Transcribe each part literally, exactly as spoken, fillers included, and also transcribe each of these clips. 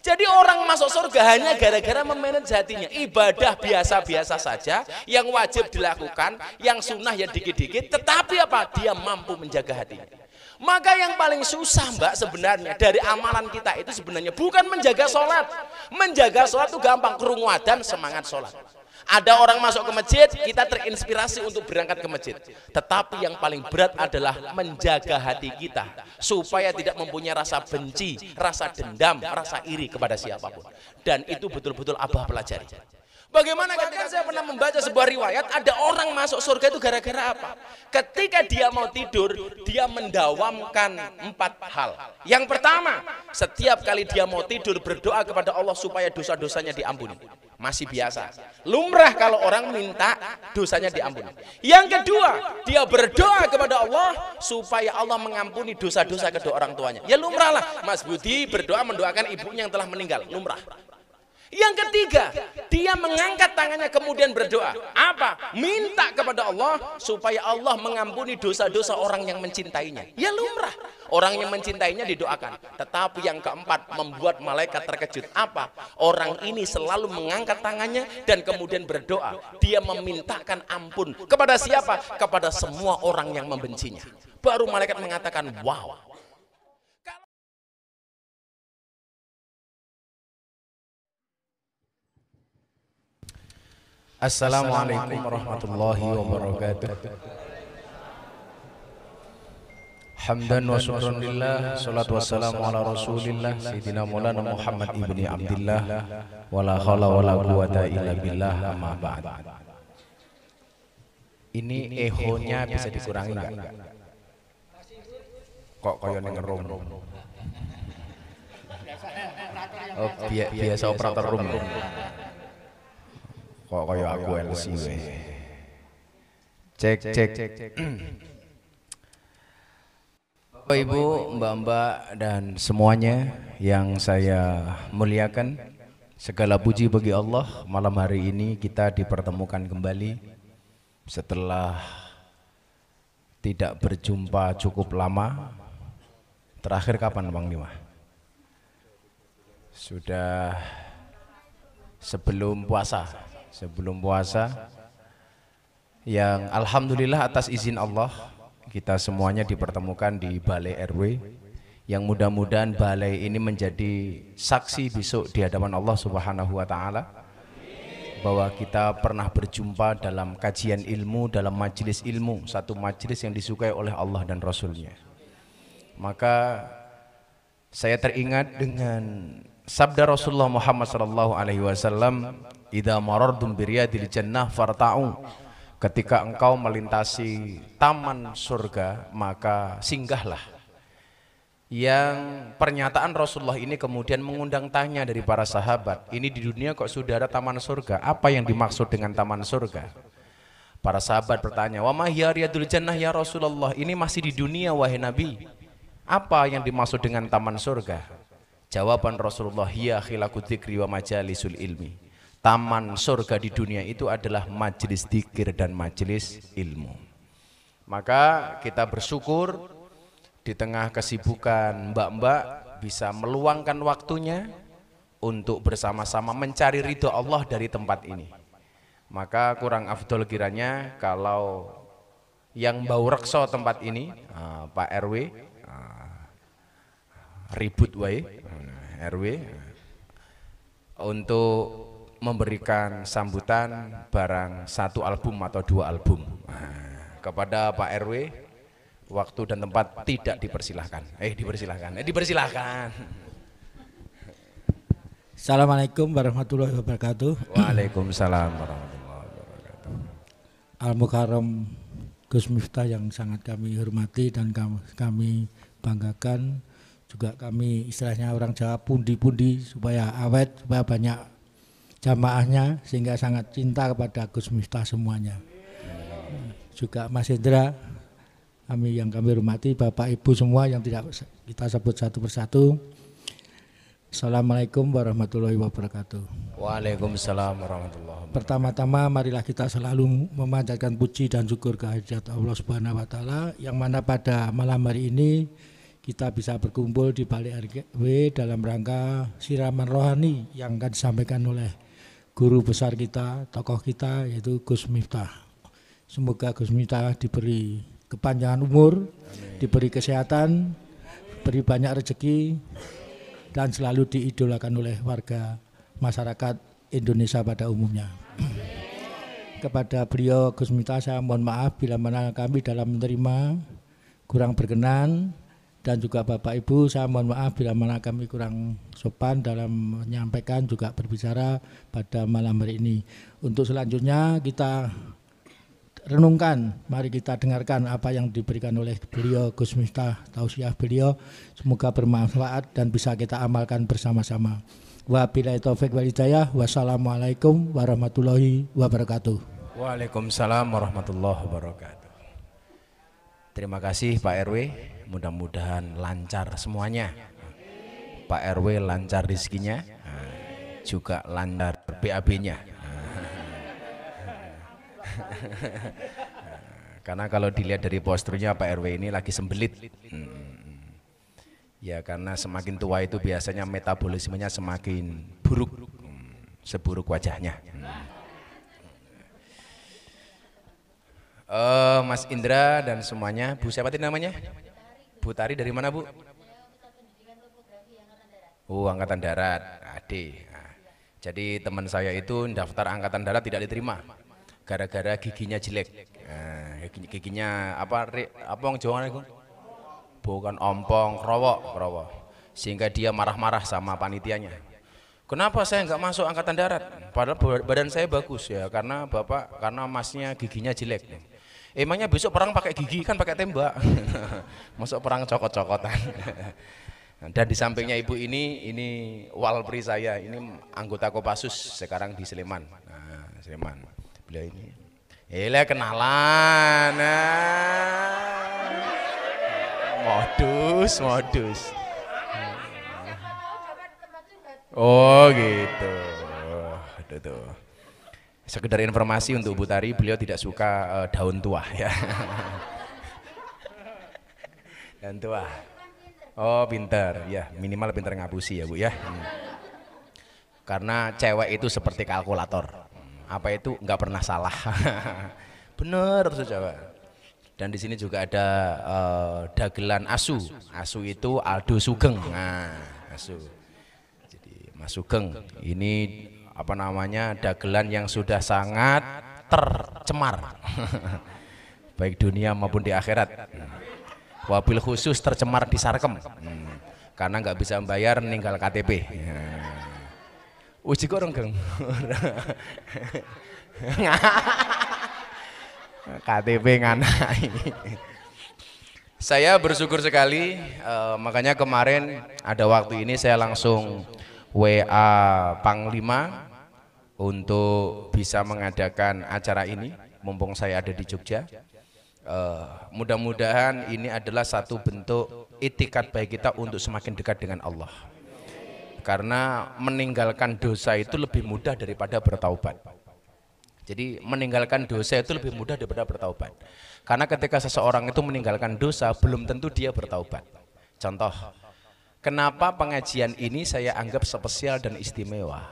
Jadi orang masuk surga hanya gara-gara memanage hatinya. Ibadah biasa-biasa saja, yang wajib dilakukan, yang sunnah ya dikit-dikit, tetapi apa? Dia mampu menjaga hatinya. Maka yang paling susah mbak sebenarnya dari amalan kita itu sebenarnya bukan menjaga sholat. Menjaga sholat itu gampang, krungu adzan semangat sholat. Ada orang masuk ke masjid, kita terinspirasi untuk berangkat ke masjid. Tetapi yang paling berat adalah menjaga hati kita supaya tidak mempunyai rasa benci, rasa dendam, rasa iri kepada siapapun. Dan itu betul-betul abah pelajari. Bagaimana ketika saya pernah membaca sebuah riwayat, ada orang masuk surga itu gara-gara apa? Ketika dia mau tidur, dia mendawamkan empat hal. Yang pertama, setiap kali dia mau tidur berdoa kepada Allah supaya dosa-dosanya diampuni. Masih biasa, lumrah kalau orang minta dosanya diampuni. Yang kedua, dia berdoa kepada Allah supaya Allah mengampuni dosa-dosa kedua orang tuanya. Ya lumrah lah, Mas Budi berdoa mendoakan ibunya yang telah meninggal, lumrah. Yang ketiga, dia mengangkat tangannya kemudian berdoa. Apa? Minta kepada Allah supaya Allah mengampuni dosa-dosa orang yang mencintainya. Ya lumrah. Orang yang mencintainya didoakan. Tetapi yang keempat, membuat malaikat terkejut. Apa? Orang ini selalu mengangkat tangannya dan kemudian berdoa. Dia memintakan ampun. Kepada siapa? Kepada semua orang yang membencinya. Baru malaikat mengatakan, wow. Assalamualaikum warahmatullahi wabarakatuh. Hamdan wa syukran lillah, salatu wassalamu ala rasulillah, sayyidina maulana Muhammad ibni Abdillah, wala hawla wala quwata illa billah, amma ba'd. Ini ehonya bisa dikurangi enggak? Kok kaya ngerom. Oh, biasa operator room. Kok kaya aku L C we. Cek cek. Bapak Ibu, Mbak-mbak dan semuanya yang saya muliakan, segala puji bagi Allah, malam hari ini kita dipertemukan kembali setelah tidak berjumpa cukup lama. Terakhir kapan Panglima? Sudah sebelum puasa. Sebelum puasa, yang alhamdulillah atas izin Allah kita semuanya dipertemukan di Balai R W, yang mudah-mudahan balai ini menjadi saksi besok di hadapan Allah Subhanahu wa Ta'ala bahwa kita pernah berjumpa dalam kajian ilmu, dalam majelis ilmu, satu majelis yang disukai oleh Allah dan Rasulnya. Maka saya teringat dengan sabda Rasulullah Muhammad Sallallahu Alaihi Wasallam, idza marartum biriyadil jannah farta'u, ketika engkau melintasi taman surga maka singgahlah. Yang pernyataan Rasulullah ini kemudian mengundang tanya dari para sahabat, ini di dunia kok sudah ada taman surga, apa yang dimaksud dengan taman surga? Para sahabat bertanya, wa ma hiya riyadul jannah ya Rasulullah, ini masih di dunia wahai Nabi, apa yang dimaksud dengan taman surga? Jawaban Rasulullah, hiya khilaku dzikri wa majalisul ilmi, taman surga di dunia itu adalah majelis dzikir dan majelis ilmu. Maka kita bersyukur di tengah kesibukan mbak-mbak bisa meluangkan waktunya untuk bersama-sama mencari ridho Allah dari tempat ini. Maka kurang afdol kiranya kalau yang bau rekso tempat ini, uh, Pak R W, uh, ribut wae, R W, uh, untuk memberikan sambutan barang satu album atau dua album. Nah, kepada Pak R W waktu dan tempat tidak dipersilahkan. Eh dipersilahkan, eh dipersilahkan. Assalamualaikum warahmatullahi wabarakatuh. Waalaikumsalam warahmatullahi wabarakatuh. Al-Mukarram Gus Miftah yang sangat kami hormati dan kami banggakan, juga kami istilahnya orang Jawa pundi-pundi supaya awet, supaya banyak jamaahnya, sehingga sangat cinta kepada Gus Miftah semuanya. Juga Mas Hendra, kami yang kami hormati, Bapak Ibu semua yang tidak kita sebut satu persatu. Assalamualaikum warahmatullahi wabarakatuh. Waalaikumsalam warahmatullahi wabarakatuh. Pertama-tama marilah kita selalu memanjatkan puji dan syukur kehadirat Allah Subhanahu wa Ta'ala, yang mana pada malam hari ini kita bisa berkumpul di balik R G W dalam rangka siraman rohani yang akan disampaikan oleh guru besar kita, tokoh kita, yaitu Gus Miftah. Semoga Gus Miftah diberi kepanjangan umur, amin, diberi kesehatan, diberi banyak rezeki, dan selalu diidolakan oleh warga masyarakat Indonesia pada umumnya. Amin. Kepada beliau Gus Miftah saya mohon maaf bila mana kami dalam menerima kurang berkenan, dan juga Bapak Ibu saya mohon maaf bila mana kami kurang sopan dalam menyampaikan juga berbicara pada malam hari ini. Untuk selanjutnya kita renungkan, mari kita dengarkan apa yang diberikan oleh beliau Gus Miftah, tausiah beliau, semoga bermanfaat dan bisa kita amalkan bersama-sama. Wabillahi taufik wal hidayah, wassalamualaikum warahmatullahi wabarakatuh. Waalaikumsalam warahmatullahi wabarakatuh. Terima kasih Pak R W, mudah-mudahan lancar semuanya. Pak R W lancar rezekinya, juga lancar B A B-nya. Karena kalau dilihat dari posturnya Pak R W ini lagi sembelit. Ya karena semakin tua itu biasanya metabolismenya semakin buruk, seburuk wajahnya. Uh, Mas Indra dan semuanya, Bu siapa tadi namanya? Bu Tari dari mana Bu? Oh Angkatan Darat, Ade. Nah, jadi teman saya itu daftar Angkatan Darat tidak diterima, gara-gara giginya jelek. Nah, giginya apa? Apa Jawa itu? Bukan ompong, krowok, krowok. Sehingga dia marah-marah sama panitianya. Kenapa saya nggak masuk Angkatan Darat? Padahal badan saya bagus ya, karena bapak, karena masnya giginya jelek. Emangnya besok perang pakai gigi, kan pakai tembak. Masuk perang cokot-cokotan. Dan di sampingnya ibu ini, ini walpri saya, ini anggota Kopassus sekarang di Sleman. Nah, Sleman. Beliau ini. Elah kenalan. Modus, modus. Oh, gitu. Aduh tuh. Sekedar informasi untuk Bu Tari, beliau tidak suka uh, daun tua ya. Daun tua. Oh pinter, ya minimal pinter ngapusi ya Bu ya. Hmm. Karena cewek itu seperti kalkulator, apa itu nggak pernah salah. Bener terus coba. Dan di sini juga ada uh, dagelan asu, asu itu Aldo Sugeng. Nah, asu. Jadi Mas Sugeng ini apa namanya dagelan yang sudah sangat tercemar baik dunia maupun di akhirat, wabil khusus tercemar di Sarkem hmm. karena nggak bisa membayar ninggal K T P uji kok renggeng K T P nganai. Saya bersyukur sekali uh, makanya kemarin ada waktu ini saya langsung W A Panglima untuk bisa mengadakan acara ini mumpung saya ada di Jogja. Uh, mudah-mudahan ini adalah satu bentuk itikad baik kita untuk semakin dekat dengan Allah, karena meninggalkan dosa itu lebih mudah daripada bertaubat. Jadi meninggalkan dosa itu lebih mudah daripada bertaubat, karena ketika seseorang itu meninggalkan dosa belum tentu dia bertaubat. Contoh, kenapa pengajian ini saya anggap spesial dan istimewa?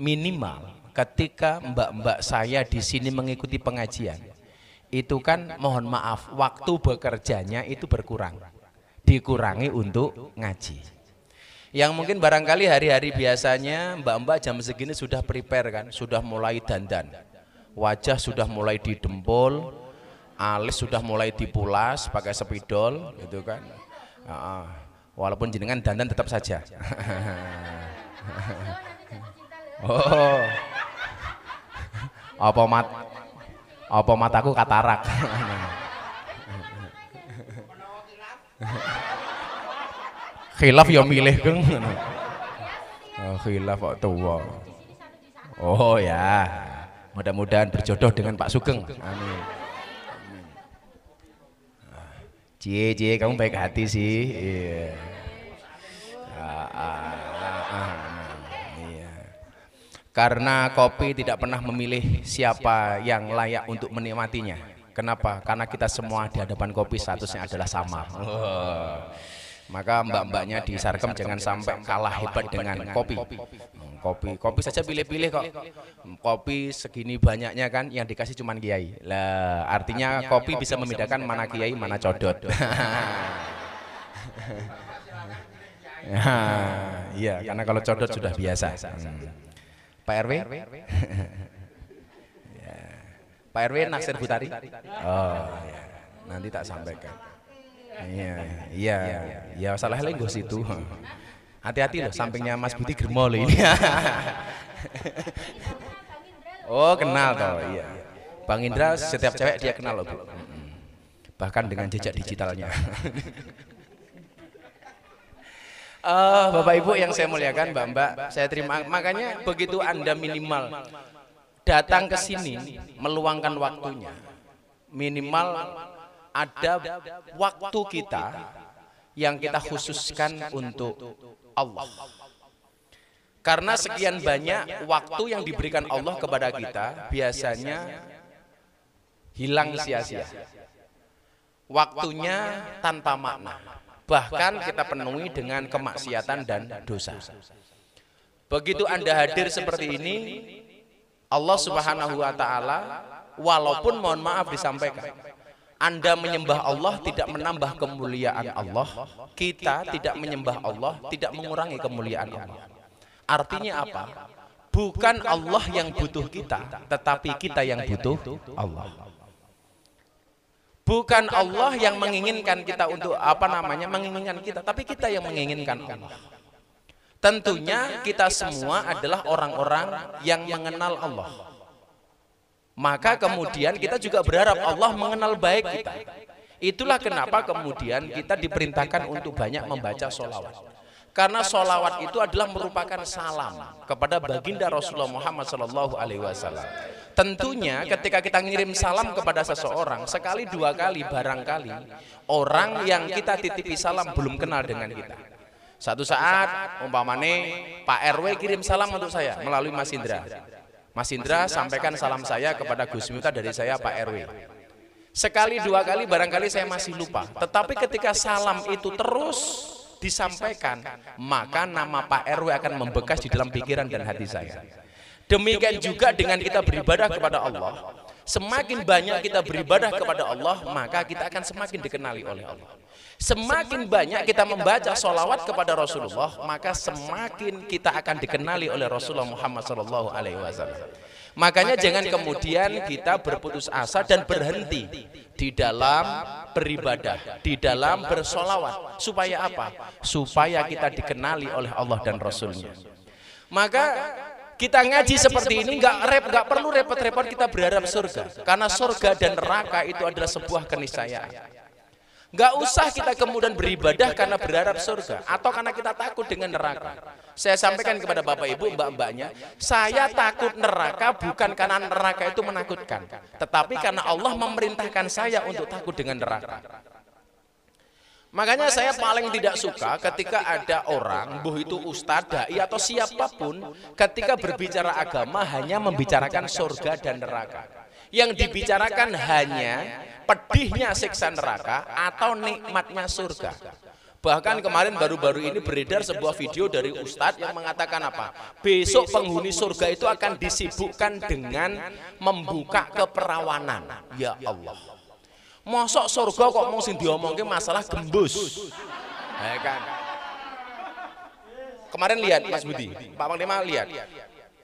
Minimal ketika mbak-mbak saya di sini mengikuti pengajian itu kan mohon maaf waktu bekerjanya itu berkurang, dikurangi untuk ngaji. Yang mungkin barangkali hari-hari biasanya mbak-mbak jam segini sudah prepare kan, sudah mulai dandan, wajah sudah mulai didempul, alis sudah mulai dipulas pakai spidol gitu kan. Walaupun jenengan dandan tetap saja. Oh, apa mat, apa mataku katarak. Khilaf ya milih keng. Oh, khilaf kok tua. Oh ya, mudah-mudahan berjodoh dengan Pak Sugeng. Amin. Cie cie kamu baik hati sih. Iya. Ah, ah, ah, ah. Iya. Karena kopi tidak pernah memilih siapa yang layak untuk menikmatinya. Kenapa? Karena kita semua di hadapan kopi statusnya adalah sama. Oh. Maka mbak-mbaknya di Sarkem jangan sampai kalah hebat dengan kopi. Kopi, kopi saja pilih-pilih kok. Kopi segini banyaknya kan, yang dikasih cuman kiai. Lah, artinya kopi bisa membedakan mana kiai, mana codot. Iya, karena kalau codot sudah biasa. Pak R W? Pak R W naksir Butari? Oh, nanti tak sampaikan. Iya, iya, iya, salah lain gue situ. Hati-hati loh, sampingnya Mas Buti Germo loh ini. Oh, kenal toh, iya. Bang Indra setiap cewek dia kenal loh, bahkan dengan jejak digitalnya. Uh, Bapak Ibu yang saya muliakan, Mbak-mbak, saya terima. Makanya begitu Anda minimal datang ke sini meluangkan waktunya, minimal ada waktu kita yang kita khususkan untuk Allah. Karena sekian banyak waktu yang diberikan Allah kepada kita biasanya hilang sia-sia. Waktunya tanpa makna. Bahkan kita penuhi dengan kemaksiatan dan dosa. Begitu Anda hadir seperti ini, Allah Subhanahu wa Ta'ala, walaupun mohon maaf disampaikan, Anda menyembah Allah tidak menambah kemuliaan Allah, kita tidak menyembah Allah tidak mengurangi kemuliaan Allah. Artinya apa? Bukan Allah yang butuh kita, tetapi kita yang butuh Allah. Bukan Allah yang menginginkan kita untuk apa namanya menginginkan kita, tapi kita yang menginginkan Allah. Tentunya kita semua adalah orang-orang yang mengenal Allah. Maka kemudian kita juga berharap Allah mengenal baik kita. Itulah kenapa kemudian kita diperintahkan untuk banyak membaca sholawat. Karena sholawat itu adalah merupakan salam kepada baginda Rasulullah Muhammad shallallahu alaihi wasallam. Tentunya ketika kita ngirim salam kepada seseorang, sekali dua kali barangkali, orang yang kita titipi salam belum kenal dengan kita. Satu saat, umpamane Pak R W kirim salam untuk saya melalui Mas Indra. Mas Indra sampaikan salam saya kepada Gus Miftah dari saya Pak R W. Sekali dua kali barangkali saya masih lupa. Tetapi ketika salam itu terus disampaikan, maka nama Pak R W akan membekas di dalam pikiran dan hati saya. Demikian juga dengan kita beribadah kepada Allah. Semakin banyak kita beribadah kepada Allah, maka kita akan semakin dikenali oleh Allah. Semakin banyak kita membaca sholawat kepada Rasulullah, maka semakin kita akan dikenali oleh Rasulullah Muhammad shallallahu alaihi wasallam. Makanya jangan kemudian kita berputus asa dan berhenti di dalam beribadah, di dalam bersholawat. Supaya apa? Supaya kita dikenali oleh Allah dan Rasulnya. Maka kita ngaji seperti ini nggak rep, nggak perlu repot-repot kita berharap surga, karena surga dan neraka itu adalah sebuah keniscayaan. Nggak usah kita kemudian beribadah karena berharap surga atau karena kita takut dengan neraka. Saya sampaikan kepada Bapak Ibu, Mbak-mbaknya, saya takut neraka bukan karena neraka itu menakutkan, tetapi karena Allah memerintahkan saya untuk takut dengan neraka. Makanya saya paling tidak suka ketika ada orang, buh itu ustadz, dai atau siapapun, ketika berbicara agama hanya membicarakan surga dan neraka. Yang dibicarakan hanya pedihnya siksa neraka atau nikmatnya surga. Bahkan kemarin baru-baru ini beredar sebuah video dari ustadz yang mengatakan apa? Besok penghuni surga itu akan disibukkan dengan membuka keperawanan. Ya Allah. Mosok surga kok mau sing diomongke masalah gembus. Ya kan. Kemarin lihat Mas Budi, Pak Panglima lihat.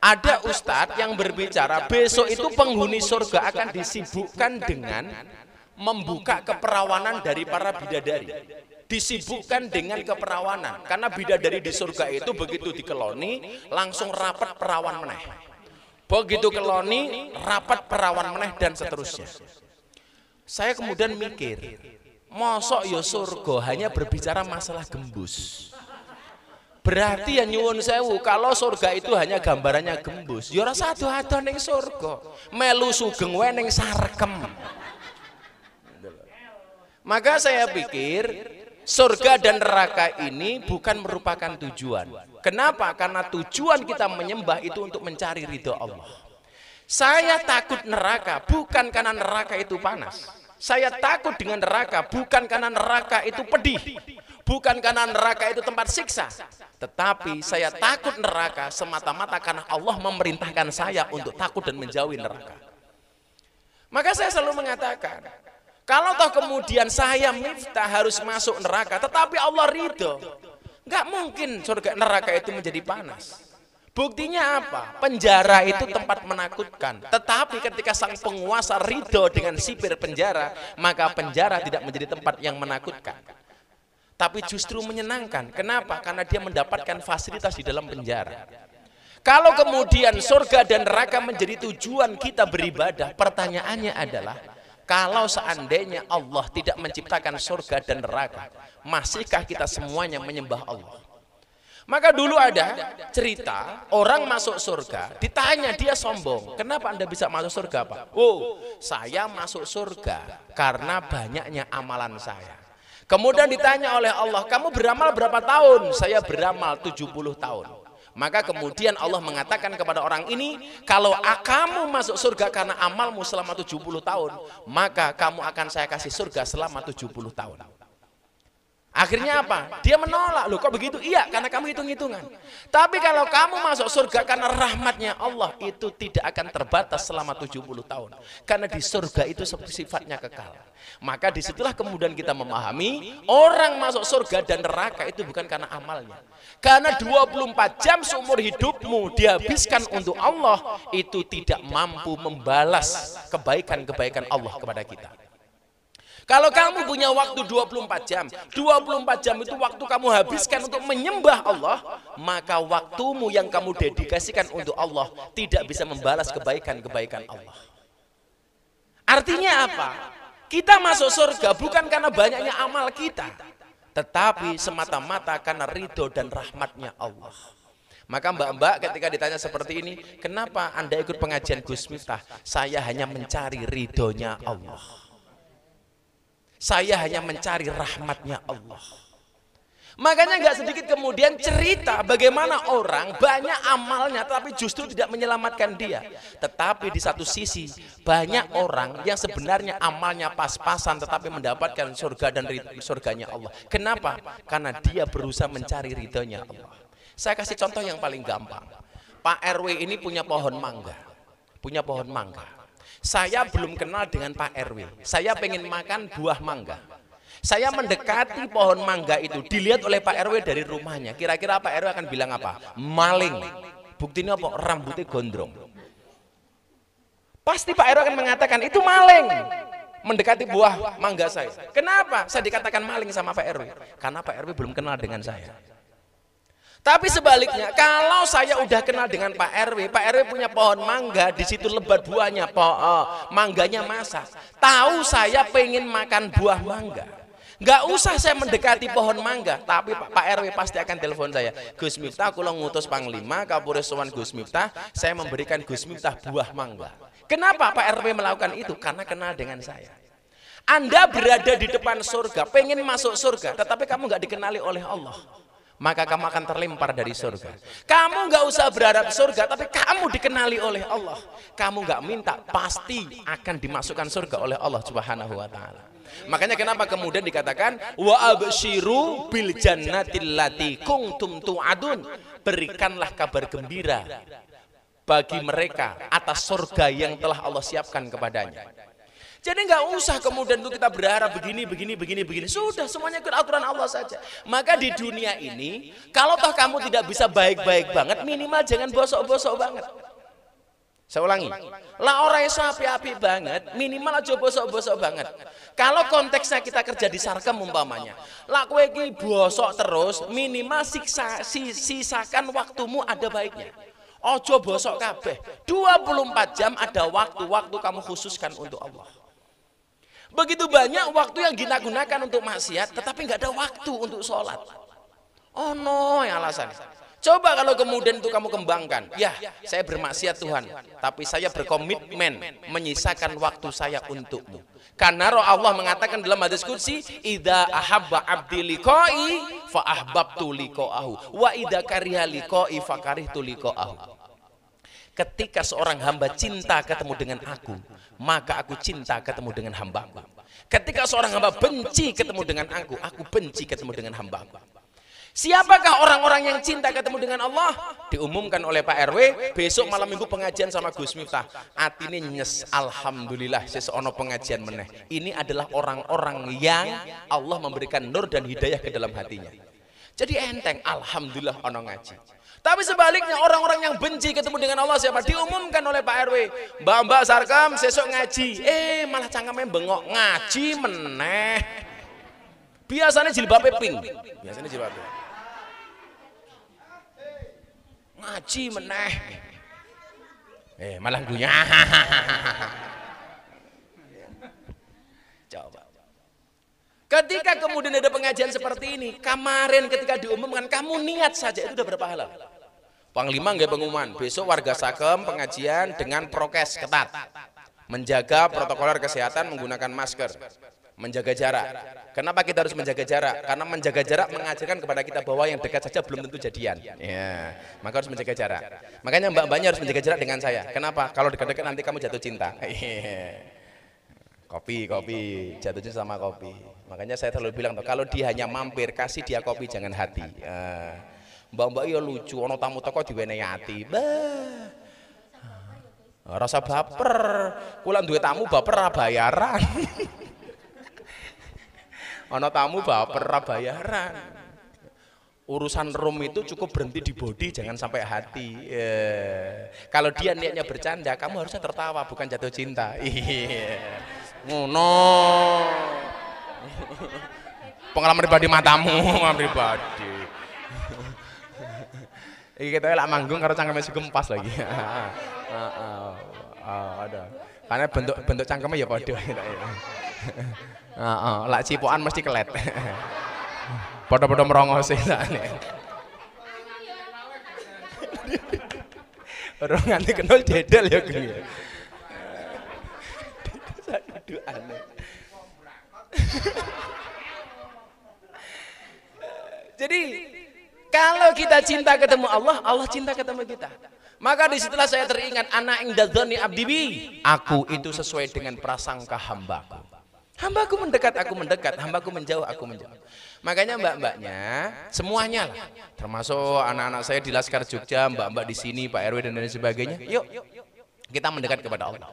Ada ustadz yang berbicara besok itu penghuni surga akan disibukkan dengan membuka keperawanan dari para bidadari. Disibukkan dengan keperawanan karena bidadari di surga itu begitu dikeloni langsung rapat perawan meneh. Begitu keloni rapat perawan meneh dan seterusnya. Saya kemudian mikir, mosok yo surga hanya berbicara masalah gembus. Berarti ya nyuwun sewu, kalau surga itu hanya gambarannya gembus, yo ora sado-sado ning surga, melu sugeng wae ning Sarkem. Maka saya pikir surga dan neraka ini bukan merupakan tujuan. Kenapa? Karena tujuan kita menyembah itu untuk mencari ridho Allah. Saya takut neraka bukan karena neraka itu panas. Saya takut dengan neraka bukan karena neraka itu pedih. bukan karena neraka itu tempat siksa, tetapi saya takut neraka semata-mata karena Allah memerintahkan saya untuk takut dan menjauhi neraka. Maka saya selalu mengatakan, kalau toh kemudian saya Miftah harus masuk neraka, tetapi Allah ridho, nggak mungkin surga neraka itu menjadi panas. Buktinya apa? Penjara itu tempat menakutkan. Tetapi ketika sang penguasa ridho dengan sipir penjara, maka penjara tidak menjadi tempat yang menakutkan, tapi justru menyenangkan. Kenapa? Karena dia mendapatkan fasilitas di dalam penjara. Kalau kemudian surga dan neraka menjadi tujuan kita beribadah, pertanyaannya adalah, kalau seandainya Allah tidak menciptakan surga dan neraka, masihkah kita semuanya menyembah Allah? Maka dulu ada cerita orang masuk surga, ditanya dia sombong, kenapa Anda bisa masuk surga Pak? Oh, saya masuk surga karena banyaknya amalan saya. Kemudian ditanya oleh Allah, kamu beramal berapa tahun? Saya beramal tujuh puluh tahun. Maka kemudian Allah mengatakan kepada orang ini, kalau kamu masuk surga karena amalmu selama tujuh puluh tahun, maka kamu akan saya kasih surga selama tujuh puluh tahun. Akhirnya apa? Dia menolak. Loh kok begitu? Iya, karena kamu hitung-hitungan. Tapi kalau kamu masuk surga karena rahmatnya Allah, itu tidak akan terbatas selama tujuh puluh tahun. Karena di surga itu sifatnya kekal. Maka disitulah kemudian kita memahami, orang masuk surga dan neraka itu bukan karena amalnya. Karena dua puluh empat jam seumur hidupmu dihabiskan untuk Allah, itu tidak mampu membalas kebaikan-kebaikan Allah kepada kita. Kalau kamu punya waktu dua puluh empat jam, dua puluh empat jam itu waktu kamu habiskan untuk menyembah Allah, maka waktumu yang kamu dedikasikan untuk Allah tidak bisa membalas kebaikan-kebaikan Allah. Artinya apa? Kita masuk surga bukan karena banyaknya amal kita, tetapi semata-mata karena ridho dan rahmatnya Allah. Maka mbak-mbak ketika ditanya seperti ini, kenapa Anda ikut pengajian Gus Miftah? Saya hanya mencari ridhonya Allah. Saya hanya mencari rahmatnya Allah. Makanya nggak sedikit kemudian cerita bagaimana orang banyak amalnya tapi justru tidak menyelamatkan dia. Tetapi di satu sisi banyak orang yang sebenarnya amalnya pas-pasan tetapi mendapatkan surga dan surganya Allah. Kenapa? Karena dia berusaha mencari ridhonya Allah. Saya kasih contoh yang paling gampang. Pak R W ini punya pohon mangga. Punya pohon mangga. Saya belum kenal dengan Pak R W. Saya pengen makan buah mangga. Saya mendekati pohon mangga itu, dilihat oleh Pak R W dari rumahnya. Kira-kira Pak R W akan bilang apa? Maling. Buktinya apa? Rambutnya gondrong. Pasti Pak R W akan mengatakan itu maling. Mendekati buah mangga saya. Kenapa saya dikatakan maling sama Pak R W? Karena Pak R W belum kenal dengan saya. Tapi sebaliknya, kalau saya udah kenal dengan Pak R W, Pak R W punya pohon mangga, di situ lebat buahnya, po, oh, mangganya masak. Tahu saya pengen makan buah mangga, nggak usah saya mendekati pohon mangga, tapi Pak R W pasti akan telepon saya. Gus Miftah, kalau ngutus Panglima, Kapolres Sowan Gus Miftah, saya memberikan Gus Miftah buah mangga. Kenapa Pak R W melakukan itu? Karena kenal dengan saya. Anda berada di depan surga, pengen masuk surga, tetapi kamu nggak dikenali oleh Allah. Maka kamu akan terlempar dari surga. Kamu nggak usah berharap surga, tapi kamu dikenali oleh Allah. Kamu nggak minta, pasti akan dimasukkan surga oleh Allah Subhanahu wa Ta'ala. Makanya kenapa kemudian dikatakan wa absyiru bil jannatil lati kuntum tu'adun, berikanlah kabar gembira bagi mereka atas surga yang telah Allah siapkan kepadanya. Jadi nggak usah kemudian kita berharap begini, begini, begini, begini. Sudah semuanya ikut aturan Allah saja. Maka di dunia ini, kalau toh kamu tidak bisa baik-baik banget, minimal jangan bosok-bosok banget. Saya ulangi, lah orang yang api-api banget, minimal aja bosok-bosok banget. Kalau konteksnya kita kerja di Sarkem umpamanya, lah kowe iki bosok terus, minimal siksa, sisakan waktumu ada baiknya. Ojo bosok kabeh, dua puluh empat jam ada waktu-waktu kamu khususkan untuk Allah. Begitu banyak waktu yang kita gunakan untuk maksiat, tetapi nggak ada waktu untuk sholat. Oh no, yang alasan. Coba kalau kemudian itu kamu kembangkan. Ya, saya bermaksiat Tuhan, tapi saya berkomitmen menyisakan waktu saya untukmu. Karena roh Allah mengatakan dalam hadis qudsi, idza ahabba abdi liqa'i fa ahbabtu liqa'ahu wa idza kariha liqa'i fa karihtu liqa'ahu. Ketika seorang hamba cinta ketemu dengan aku, maka aku cinta ketemu dengan hambaku. Ketika seorang hamba benci ketemu dengan aku, aku benci ketemu dengan hambaku. Siapakah orang-orang yang cinta ketemu dengan Allah? Diumumkan oleh Pak R W, besok malam minggu pengajian sama Gus Miftah. Atine nyes, alhamdulillah sesono pengajian meneh. Ini adalah orang-orang yang Allah memberikan nur dan hidayah ke dalam hatinya. Jadi enteng, alhamdulillah ono ngaji. Tapi sebaliknya orang-orang yang benci ketemu dengan Allah siapa? Diumumkan oleh Pak R W, Mbak-mbak Sarkam sesok ngaji. Eh, malah cangkeme bengok, ngaji meneh. Biasanya jilbabnya pink. Biasanya jilbabnya. Ngaji meneh, eh malah gunya. Coba. Ketika kemudian ada pengajian seperti ini, kemarin ketika diumumkan kamu niat saja itu udah berpahala. Panglima nggak pengumuman, besok warga Sakem pengajian dengan prokes ketat, menjaga protokol kesehatan menggunakan masker, menjaga jarak. Kenapa kita harus menjaga jarak? Karena menjaga jarak mengajarkan kepada kita bahwa yang dekat saja belum tentu jadian. Ya, maka harus menjaga jarak. Makanya mbak-mbaknya harus menjaga jarak dengan saya. Kenapa? Kalau dekat-dekat nanti kamu jatuh cinta. Kopi, kopi, jatuh cinta sama kopi. Makanya saya terlalu bilang tuh, kalau dia hanya mampir, kasih dia kopi, jangan hati. Mbak-mbak ya lucu, ono tamu toko diwenehi ati. Bah, rasa baper. Kula duwe tamu baper ra bayaran. Ono tamu baper bayaran. Urusan rum itu cukup berhenti di body, jangan sampai hati. Yeah. Kalau dia niatnya bercanda, kamu harusnya tertawa, bukan jatuh cinta. Oh, no. Pengalaman pribadi matamu, pribadi. Iki ketoke lak manggung karo cangkeme sugempas lagi. Ada. Karena bentuk bentuk cangkeme ya padha. Uh, uh, lak cipokan mesti kelet. Podo-podo merongos sih sakne. Orang nganti kenal dedel ya kuwi. Satu doane. Jadi kalau kita cinta ketemu Allah, Allah cinta ketemu kita. Maka disitulah saya teringat ana ing dzoni abdi bi. Aku itu sesuai dengan prasangka hambaku. Hambaku mendekat, aku mendekat. Hambaku menjauh, aku menjauh. Makanya mbak-mbaknya, semuanya lah, termasuk anak-anak saya di Laskar Jogja, mbak-mbak di sini, Pak R W dan lain sebagainya. Yuk, kita mendekat kepada Allah.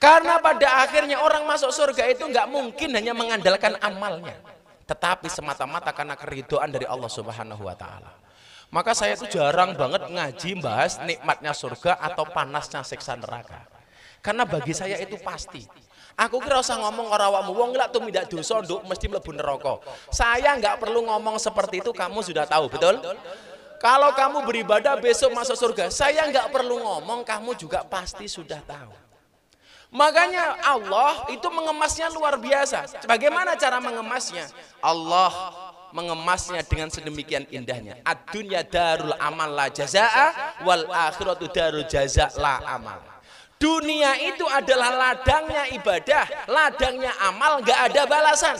Karena pada akhirnya orang masuk surga itu nggak mungkin hanya mengandalkan amalnya, tetapi semata-mata karena keridhaan dari Allah Subhanahu Wa Taala. Maka saya tuh jarang banget ngaji bahas nikmatnya surga atau panasnya siksa neraka. Karena bagi saya itu pasti. Aku kira usah ngomong karo awakmu, wong lak tumindak dosa nduk mesti mlebu neraka. Saya nggak perlu ngomong seperti itu, kamu sudah tahu, betul? Kalau kamu beribadah besok masuk surga, saya nggak perlu ngomong, kamu juga pasti sudah tahu. Makanya Allah itu mengemasnya luar biasa. Bagaimana cara mengemasnya? Allah mengemasnya dengan sedemikian indahnya. Ad-dunya darul amal la jazaa wal akhiratu darul jazaa la amal. Dunia itu adalah ladangnya ibadah, ladangnya amal, nggak ada balasan.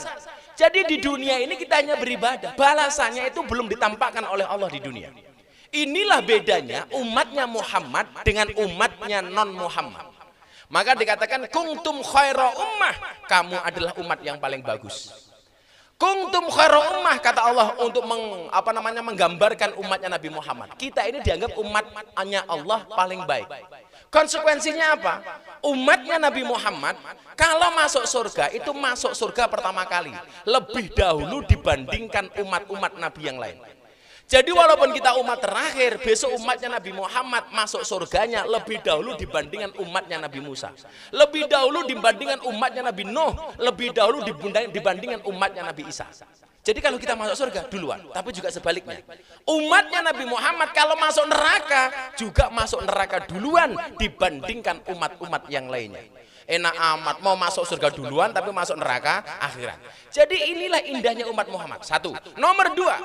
Jadi di dunia ini kita hanya beribadah, balasannya itu belum ditampakkan oleh Allah di dunia. Inilah bedanya umatnya Muhammad dengan umatnya non Muhammad. Maka dikatakan kuntum khaira ummah, kamu adalah umat yang paling bagus. Kuntum khaira ummah kata Allah untuk meng, apa namanya menggambarkan umatnya Nabi Muhammad. Kita ini dianggap umatnya Allah paling baik. Konsekuensinya apa? Umatnya Nabi Muhammad kalau masuk surga itu masuk surga pertama kali lebih dahulu dibandingkan umat-umat Nabi yang lain. Jadi walaupun kita umat terakhir, besok umatnya Nabi Muhammad masuk surganya lebih dahulu dibandingkan umatnya Nabi Musa, lebih dahulu dibandingkan umatnya Nabi Nuh, lebih dahulu dibandingkan umatnya Nabi Isa. Jadi kalau kita masuk surga duluan, tapi juga sebaliknya. Umatnya Nabi Muhammad kalau masuk neraka, juga masuk neraka duluan dibandingkan umat-umat yang lainnya. Enak amat, mau masuk surga duluan, tapi masuk neraka akhiran. Jadi inilah indahnya umat Muhammad. Satu. Nomor dua,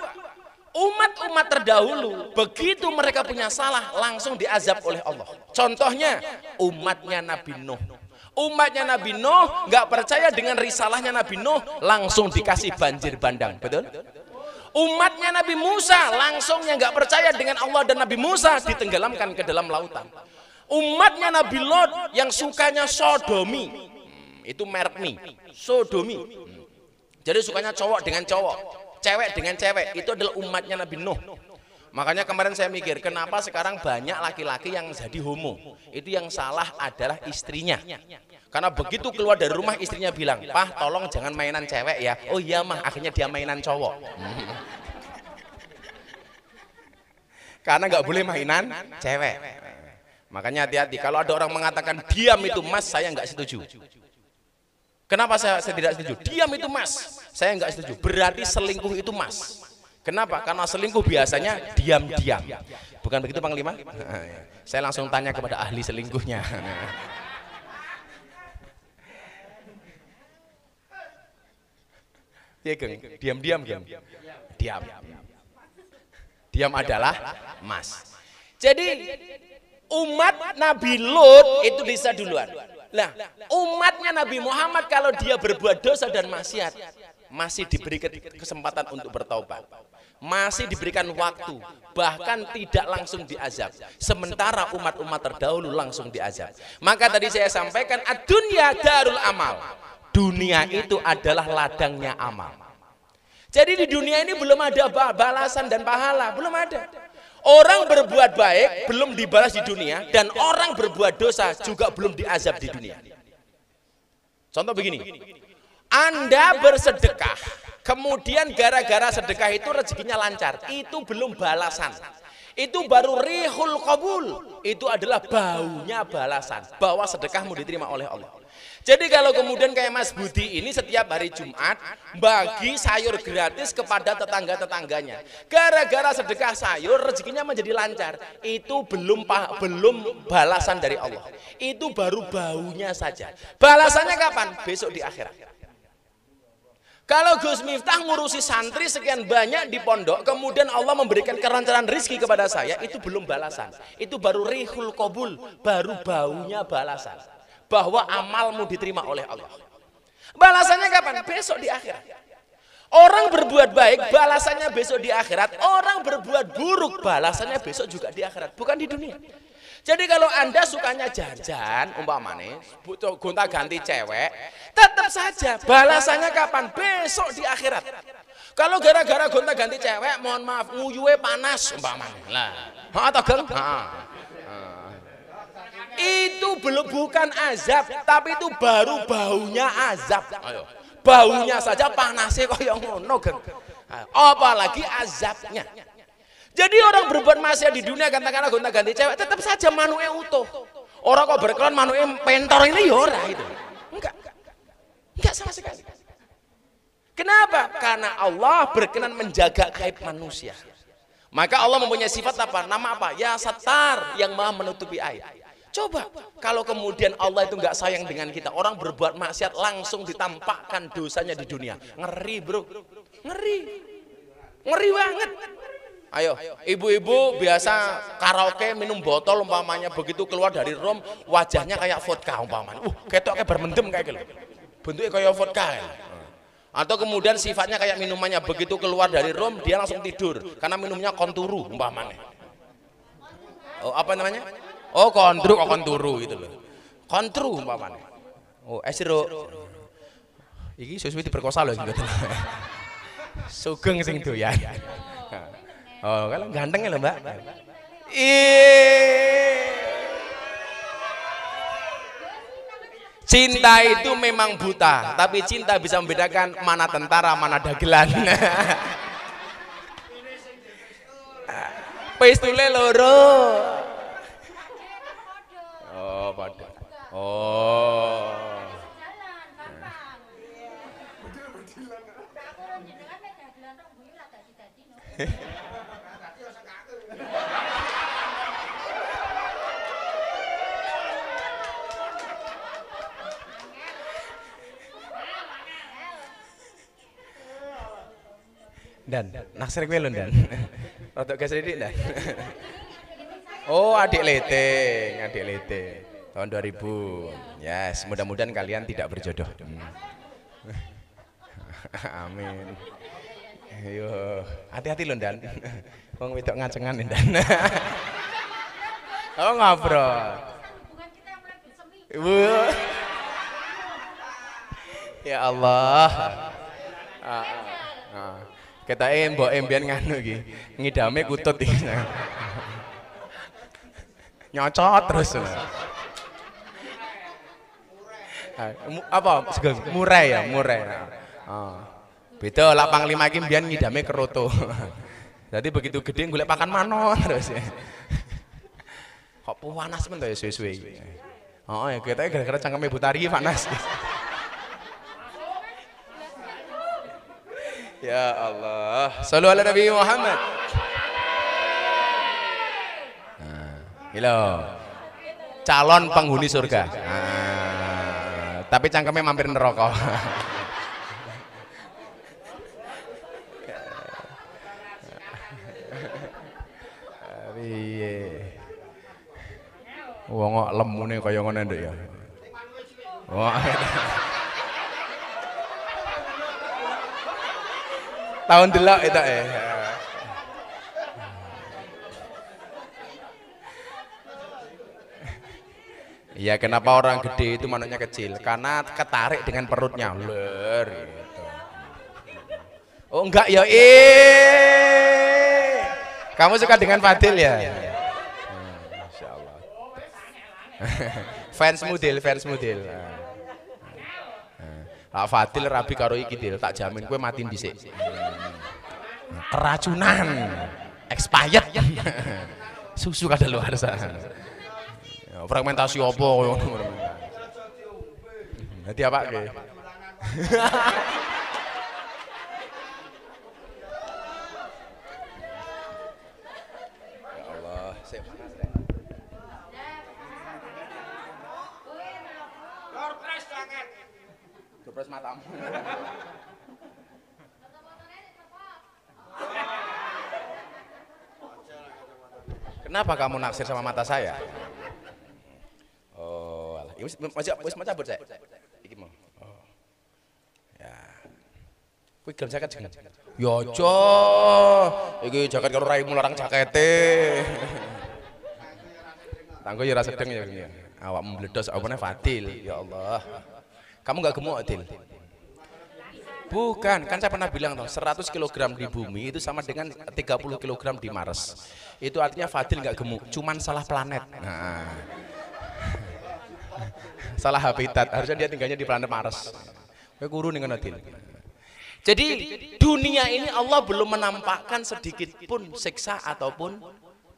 umat-umat terdahulu, begitu mereka punya salah, langsung diazab oleh Allah. Contohnya, umatnya Nabi Nuh. Umatnya Nabi Nuh nggak percaya dengan risalahnya Nabi Nuh, langsung dikasih banjir bandang, betul? Umatnya Nabi Musa langsungnya nggak percaya dengan Allah dan Nabi Musa ditenggelamkan ke dalam lautan. umatnya Nabi Lot yang sukanya sodomi, hmm, itu merek mie, sodomi. Hmm. Jadi sukanya cowok dengan cowok, cewek dengan cewek, itu adalah umatnya Nabi Nuh. Makanya kemarin saya mikir, kenapa sekarang banyak laki-laki yang jadi homo? Itu yang salah adalah istrinya. Karena begitu keluar dari rumah istrinya bilang, "Pah, tolong jangan mainan cewek ya." Oh iya mah, akhirnya dia mainan cowok. Hmm. Karena nggak boleh mainan cewek. Makanya hati-hati, kalau ada orang mengatakan diam itu mas, saya nggak setuju. Kenapa saya, saya tidak setuju? Diam itu mas, saya nggak setuju. Berarti selingkuh itu mas. Kenapa? Karena selingkuh biasanya diam-diam. Bukan begitu Panglima? Saya langsung tanya kepada ahli selingkuhnya. Diam-diam, diam. Diam. Diam adalah mas. Jadi umat Nabi Lut itu bisa duluan. Nah, umatnya Nabi Muhammad kalau dia berbuat dosa dan maksiat masih diberi kesempatan untuk bertaubat, masih diberikan waktu, bahkan tidak langsung diazab. Sementara umat-umat terdahulu langsung diazab. Maka tadi saya sampaikan ad-dunya darul amal. Dunia itu adalah ladangnya amal. Jadi di dunia ini belum ada balasan dan pahala, belum ada. Orang berbuat baik belum dibalas di dunia, dan orang berbuat dosa juga belum diazab di dunia. Contoh begini, Anda bersedekah, kemudian gara-gara sedekah itu rezekinya lancar, itu belum balasan. Itu baru rihul qabul, itu adalah baunya balasan, bahwa sedekahmu diterima oleh Allah. Jadi kalau kemudian kayak Mas Budi ini setiap hari Jumat bagi sayur gratis kepada tetangga-tetangganya, gara-gara sedekah sayur rezekinya menjadi lancar, itu belum belum balasan dari Allah, itu baru baunya saja. Balasannya kapan? Besok di akhirat. Kalau Gus Miftah ngurusi santri sekian banyak di pondok, kemudian Allah memberikan kelancaran rizki kepada saya, itu belum balasan, itu baru rihul qabul, baru baunya balasan, bahwa amalmu diterima oleh Allah. Balasannya kapan? Besok di akhirat. Orang berbuat baik, balasannya besok di akhirat. Orang berbuat buruk, balasannya besok juga di akhirat, bukan di dunia. Jadi kalau Anda sukanya jajan, umpamanya, gonta ganti cewek, tetap saja balasannya kapan? Besok di akhirat. Kalau gara-gara gonta ganti cewek, mohon maaf, nguyuwe panas, umpamanya. Lah, ha, togeng? Ha. Itu belum bukan azab, tapi itu baru baunya azab. Ayo. Baunya saja panasnya kaya ngono, geng. Apalagi azabnya. Jadi orang berbuat maksiat di dunia, katakanlah gonta-ganti cewek, tetap saja manuke utuh. Orang kok berkelon manuke pentor ini ya ora itu. Enggak. Enggak sama sekali. Kenapa? Karena Allah berkenan menjaga aib manusia. Maka Allah mempunyai sifat apa? Nama apa? Ya Sattar, yang Maha menutupi aib. Coba kalau kemudian Allah itu nggak sayang dengan kita, orang berbuat maksiat langsung ditampakkan dosanya di dunia, ngeri bro, ngeri, ngeri banget. Ayo, ibu-ibu biasa karaoke minum botol umpamanya, begitu keluar dari room wajahnya kayak vodka umpamanya, uh ketoknya bermendem kayak gitu, bentuknya kayak vodka. Ya. Atau kemudian sifatnya kayak minumannya, begitu keluar dari room dia langsung tidur karena minumnya konturu umpamanya. Oh apa namanya? Oh kontru, oh konturu gitu loh. Kontru umpamane. Oh esiro. Iki sesuai diperkosa loh gitu. Sugeng sing doyan. Oh kalau ganteng lho Mbak. Ih. Cinta itu memang buta, tapi cinta bisa membedakan mana tentara, mana dagelan. Pistule loro. Oh, pada. Oh. Dan naksir kowe lho, Dan. Rodok geser dik, Dan. Oh, adik leteng, adik leteng. Tahun dua ribu, yes, mudah-mudahan kalian tidak berjodoh. Hmm. Amin. Yo, hati-hati loh Dan. Wong wedok ngacengan Dan. Oh ngobrol. Ibu. Ya Allah. Ah, ah. Ketae mbok embian nganu iki. Ngidame kutut iki. Nyocot terus. Apa? Murai ya, murai. Heeh. Beda lak panglima iki mbiyen ngidame keroto. Jadi begitu gede golek pakan manon terus. Kok panas men to ya suwe-suwe iki. Heeh, ketoke gara-gara cangkeme Bu Tari panas. Ya Allah, shallu ala Nabi Muhammad. Nah, halo. Calon penghuni surga. Nah, tapi cangkeme mampir neraka. Piye. Wong kok lemune kaya ngene nduk ya. Wah. Tahun delok etok e. Iya, kenapa orang gede itu manuknya kecil? Karena ketarik dengan perutnya. Lur. Oh, enggak ya. Eh. Kamu suka dengan Fadil ya? Fans model, fans model. Lah Fadil rabi karo iki Dil, tak jamin kowe mati dhisik. Keracunan. Expired. Susu kadaluarsa. Fragmentasi apa koyo ngono. Dadi apake? Ya Allah, sik. Terus matamu. Kenapa kamu naksir sama mata saya? Oh, alah. Wis wis mau cabut saya. Iki mau. Oh. Ya. Kuwi gelem jaket jeneng. Ya aja. Iki jaket karo raimu larang jakete. Tanggo ya ora sedeng ya iki. Awakmu mbledos awakne Fadil. Ya Allah. Kamu nggak gemuk, Adil? Bukan, kan saya pernah bilang toh, seratus kilogram di bumi itu sama dengan tiga puluh kilogram di Mars. Itu artinya Fadil nggak gemuk, cuman salah planet. Nah. Salah habitat, harusnya dia tinggalnya di planet Mars. Kurun dengan Adil. Jadi dunia ini Allah belum menampakkan sedikit pun siksa ataupun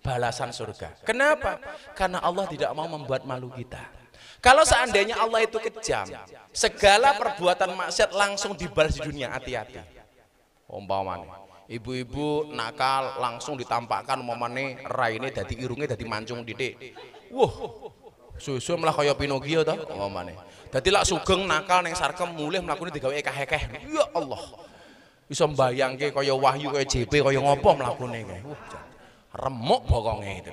balasan surga. Kenapa? Karena Allah tidak mau membuat malu kita. Kalau seandainya Allah itu kejam, segala perbuatan maksiat langsung dibalas di dunia. Hati-hati. Umpamane, ibu-ibu nakal langsung ditampakkan umpamane raine dadi irunge dadi mancung titik. Wah, susu malah kaya Pinocchio toh umpamane. Dadi lak sugeng nakal ning sarkem mulih mlakune digawe ekeh-ekeh. Ya Allah. Iso mbayangke kaya Wahyu kaya J P kaya ngopo mlakune kae. Wah, remuk bokonge itu.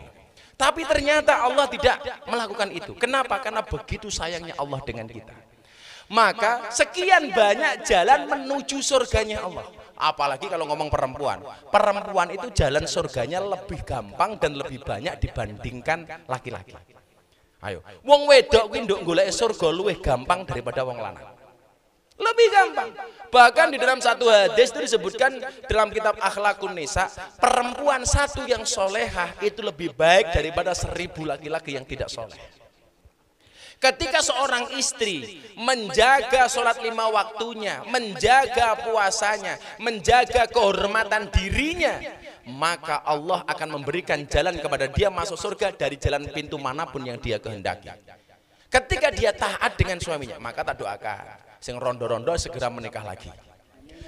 Tapi ternyata Allah tidak melakukan itu. Kenapa? Karena begitu sayangnya Allah dengan kita. Maka sekian banyak jalan menuju surganya Allah. Apalagi kalau ngomong perempuan. Perempuan itu jalan surganya lebih gampang dan lebih banyak dibandingkan laki-laki. Ayo, wong wedok kuwi nduk golek surga luwih gampang daripada wong lanang. Lebih gampang. Bahkan di dalam satu hadis itu disebutkan dalam kitab Akhlakun Nisa, perempuan satu yang solehah itu lebih baik daripada seribu laki-laki yang tidak soleh. Ketika seorang istri menjaga sholat lima waktunya, menjaga puasanya, menjaga kehormatan dirinya, maka Allah akan memberikan jalan kepada dia masuk surga dari jalan pintu manapun yang dia kehendaki. Ketika dia taat dengan suaminya, maka tak doakan sing rondo-rondo segera menikah lagi.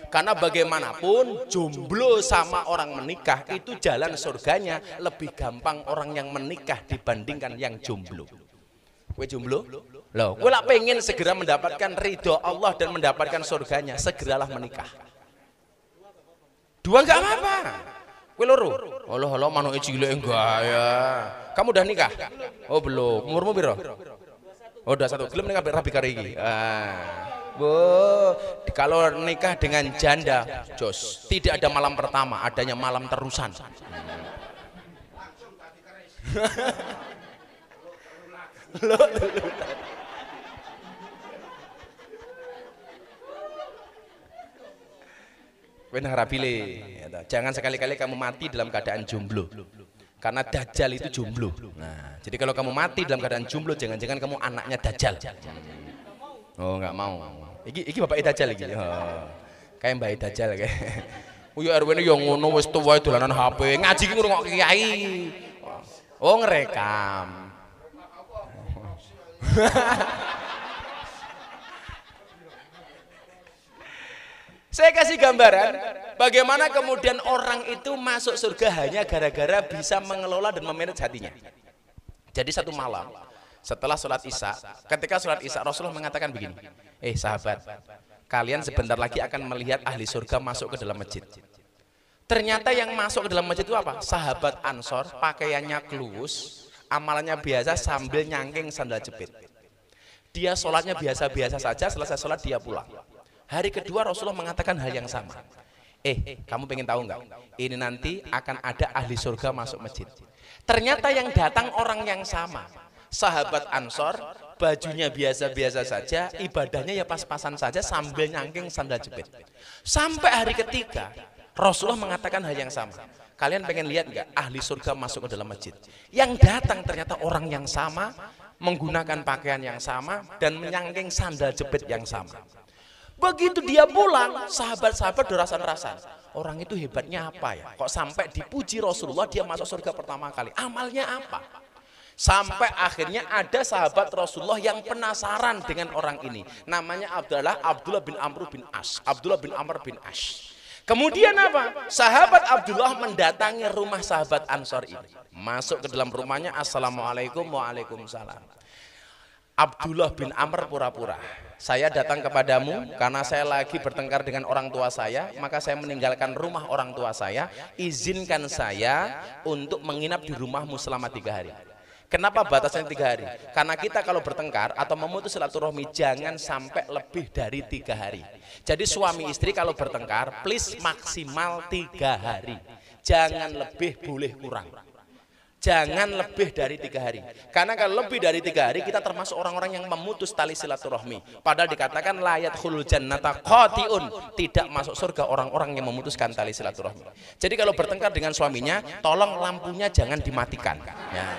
Karena bagaimanapun jomblo sama orang menikah itu jalan surganya lebih gampang orang yang menikah dibandingkan yang jomblo. Kowe jomblo? Loh, kowe lak pengen segera mendapatkan ridho Allah dan mendapatkan surganya, segeralah menikah. Dua enggak apa-apa. Kowe loro? Halo-halo manuke cilik enggak ya. Kamu udah nikah? Oh, belum. Umurmu piro? Oh, dua puluh satu. Gelem ning rabi karo iki. Ah. Bo, kalau nikah dengan janda, jos, tidak ada malam pertama, adanya malam terusan. Win harapile. Jangan sekali-kali kamu mati dalam keadaan jomblo. Karena Dajjal itu jomblo. Nah, jadi kalau kamu mati dalam keadaan jomblo, jangan-jangan kamu anaknya Dajjal. Oh, nggak mau. Iki, iki bapak Dajjal iki. Oh. Kayak mbak Dajjal kayak. Uyu R W ini yang ngono wis tuwa dolanan H P, ngaji ki ngrungokke kiai. Oh, ngerekam. Saya kasih gambaran bagaimana kemudian orang itu masuk surga hanya gara-gara bisa mengelola dan memanage hatinya. Jadi satu malam setelah sholat isya, ketika sholat isya Rasulullah mengatakan begini, eh sahabat, kalian sebentar lagi akan melihat ahli surga masuk ke dalam masjid. Ternyata yang masuk ke dalam masjid itu apa? Sahabat Ansor, pakaiannya kluwus, amalannya biasa sambil nyangking sandal jepit. Dia sholatnya biasa-biasa saja, selesai sholat dia pulang. Hari kedua Rasulullah mengatakan hal yang sama. Eh, kamu pengen tahu nggak? Ini nanti akan ada ahli surga masuk masjid. Ternyata yang datang orang yang sama. Sahabat Ansor, bajunya biasa-biasa saja, ibadahnya ya pas-pasan saja sambil nyangking sandal jepit. Sampai hari ketiga, Rasulullah mengatakan hal yang sama. Kalian pengen lihat nggak ahli surga masuk ke dalam masjid? Yang datang ternyata orang yang sama, menggunakan pakaian yang sama, dan menyangking sandal jepit yang sama. Begitu dia pulang, sahabat-sahabat dorasan-rasan. Orang itu hebatnya apa ya? Kok sampai dipuji Rasulullah dia masuk surga pertama kali? Amalnya apa? Sampai akhirnya ada sahabat Rasulullah yang penasaran dengan orang ini. Namanya Abdullah Abdullah bin Amr bin As. Abdullah bin Amr bin As. Kemudian apa? Sahabat Abdullah mendatangi rumah sahabat Ansor ini. Masuk ke dalam rumahnya. Assalamualaikum. Waalaikumsalam. Abdullah bin Amr pura-pura, saya datang kepadamu karena saya lagi bertengkar dengan orang tua saya, maka saya meninggalkan rumah orang tua saya, izinkan saya untuk menginap di rumahmu selama tiga hari. Kenapa batasnya tiga hari? Karena kita kalau bertengkar atau memutus silaturahmi jangan sampai lebih dari tiga hari. Jadi suami istri kalau bertengkar, please maksimal tiga hari, jangan lebih boleh kurang. Jangan lebih dari tiga hari. Karena kalau lebih dari tiga hari kita termasuk orang-orang yang memutus tali silaturahmi. Padahal dikatakan layat khulul jannata qati'un, tidak masuk surga orang-orang yang memutuskan tali silaturahmi. Jadi kalau bertengkar dengan suaminya, tolong lampunya jangan dimatikan. Ya.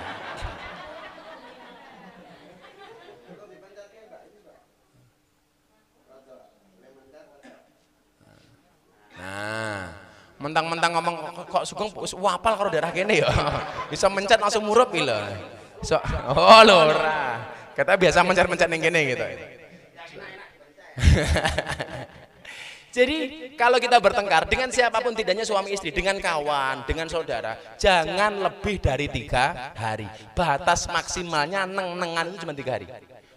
Nah. Mentang-mentang ngomong kok Sugeng wapal kalau daerah kene ya. Bisa mencet langsung murup iki lho. So, oh lho ora. Kita biasa mencet-mencet ning kene gitu. Jadi kalau kita bertengkar dengan siapapun, tidaknya suami istri, dengan kawan, dengan saudara, jangan lebih dari tiga hari. Batas maksimalnya neng-nengan itu cuma tiga hari.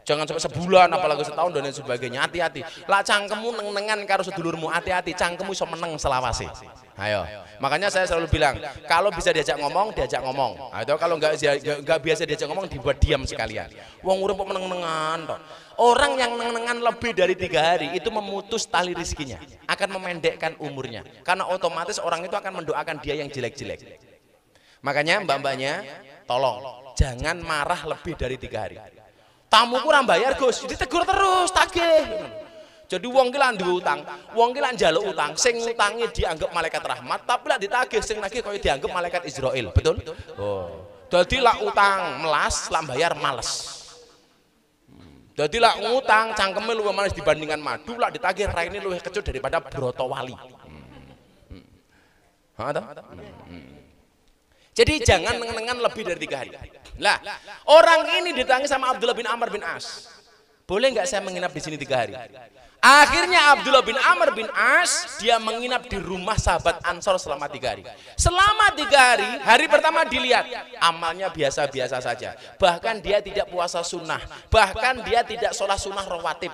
Jangan sampai sebulan, apalagi setahun dan sebagainya. Hati-hati. Lah cangkemmu neng-nengan karo sedulurmu, hati-hati. Cangkemmu iso meneng selawase. Ayo. Makanya saya selalu bilang, kalau bisa diajak ngomong, diajak ngomong. Atau kalau nggak nggak biasa diajak ngomong, dibuat diam sekalian. Wong urip kok meneng-nengan toh. Orang yang neng-nengan lebih dari tiga hari itu memutus tali rezekinya, akan memendekkan umurnya. Karena otomatis orang itu akan mendoakan dia yang jelek-jelek. Makanya mbak-mbaknya, tolong jangan marah lebih dari tiga hari. Tamu kurang bayar Gus, ditegur terus, tagih. Jadi wong ki lan duwe utang, wong ki lan njaluk utang, sing utangi dianggap malaikat rahmat, tapi lak ditagih sing nagih koyo dianggap malaikat Israil, betul? Oh. Dadi lak utang melas, lak bayar males. Dadi lak ngutang cangkeme luwih manis dibandingkan madu, lak ditagih raine luwih kecut daripada brotowali. Hah ta? Jadi, Jadi jangan mengenengan lebih dari tiga hari. Lah, orang ini ditangis sama Abdullah bin Amr bin As. Boleh nggak saya menginap di sini tiga hari? Akhirnya Abdullah bin Amr bin As dia menginap di rumah sahabat Ansor selama tiga hari. Selama tiga hari, hari pertama dilihat amalnya biasa-biasa saja. Bahkan dia tidak puasa sunnah, bahkan dia tidak sholat sunnah rawatib.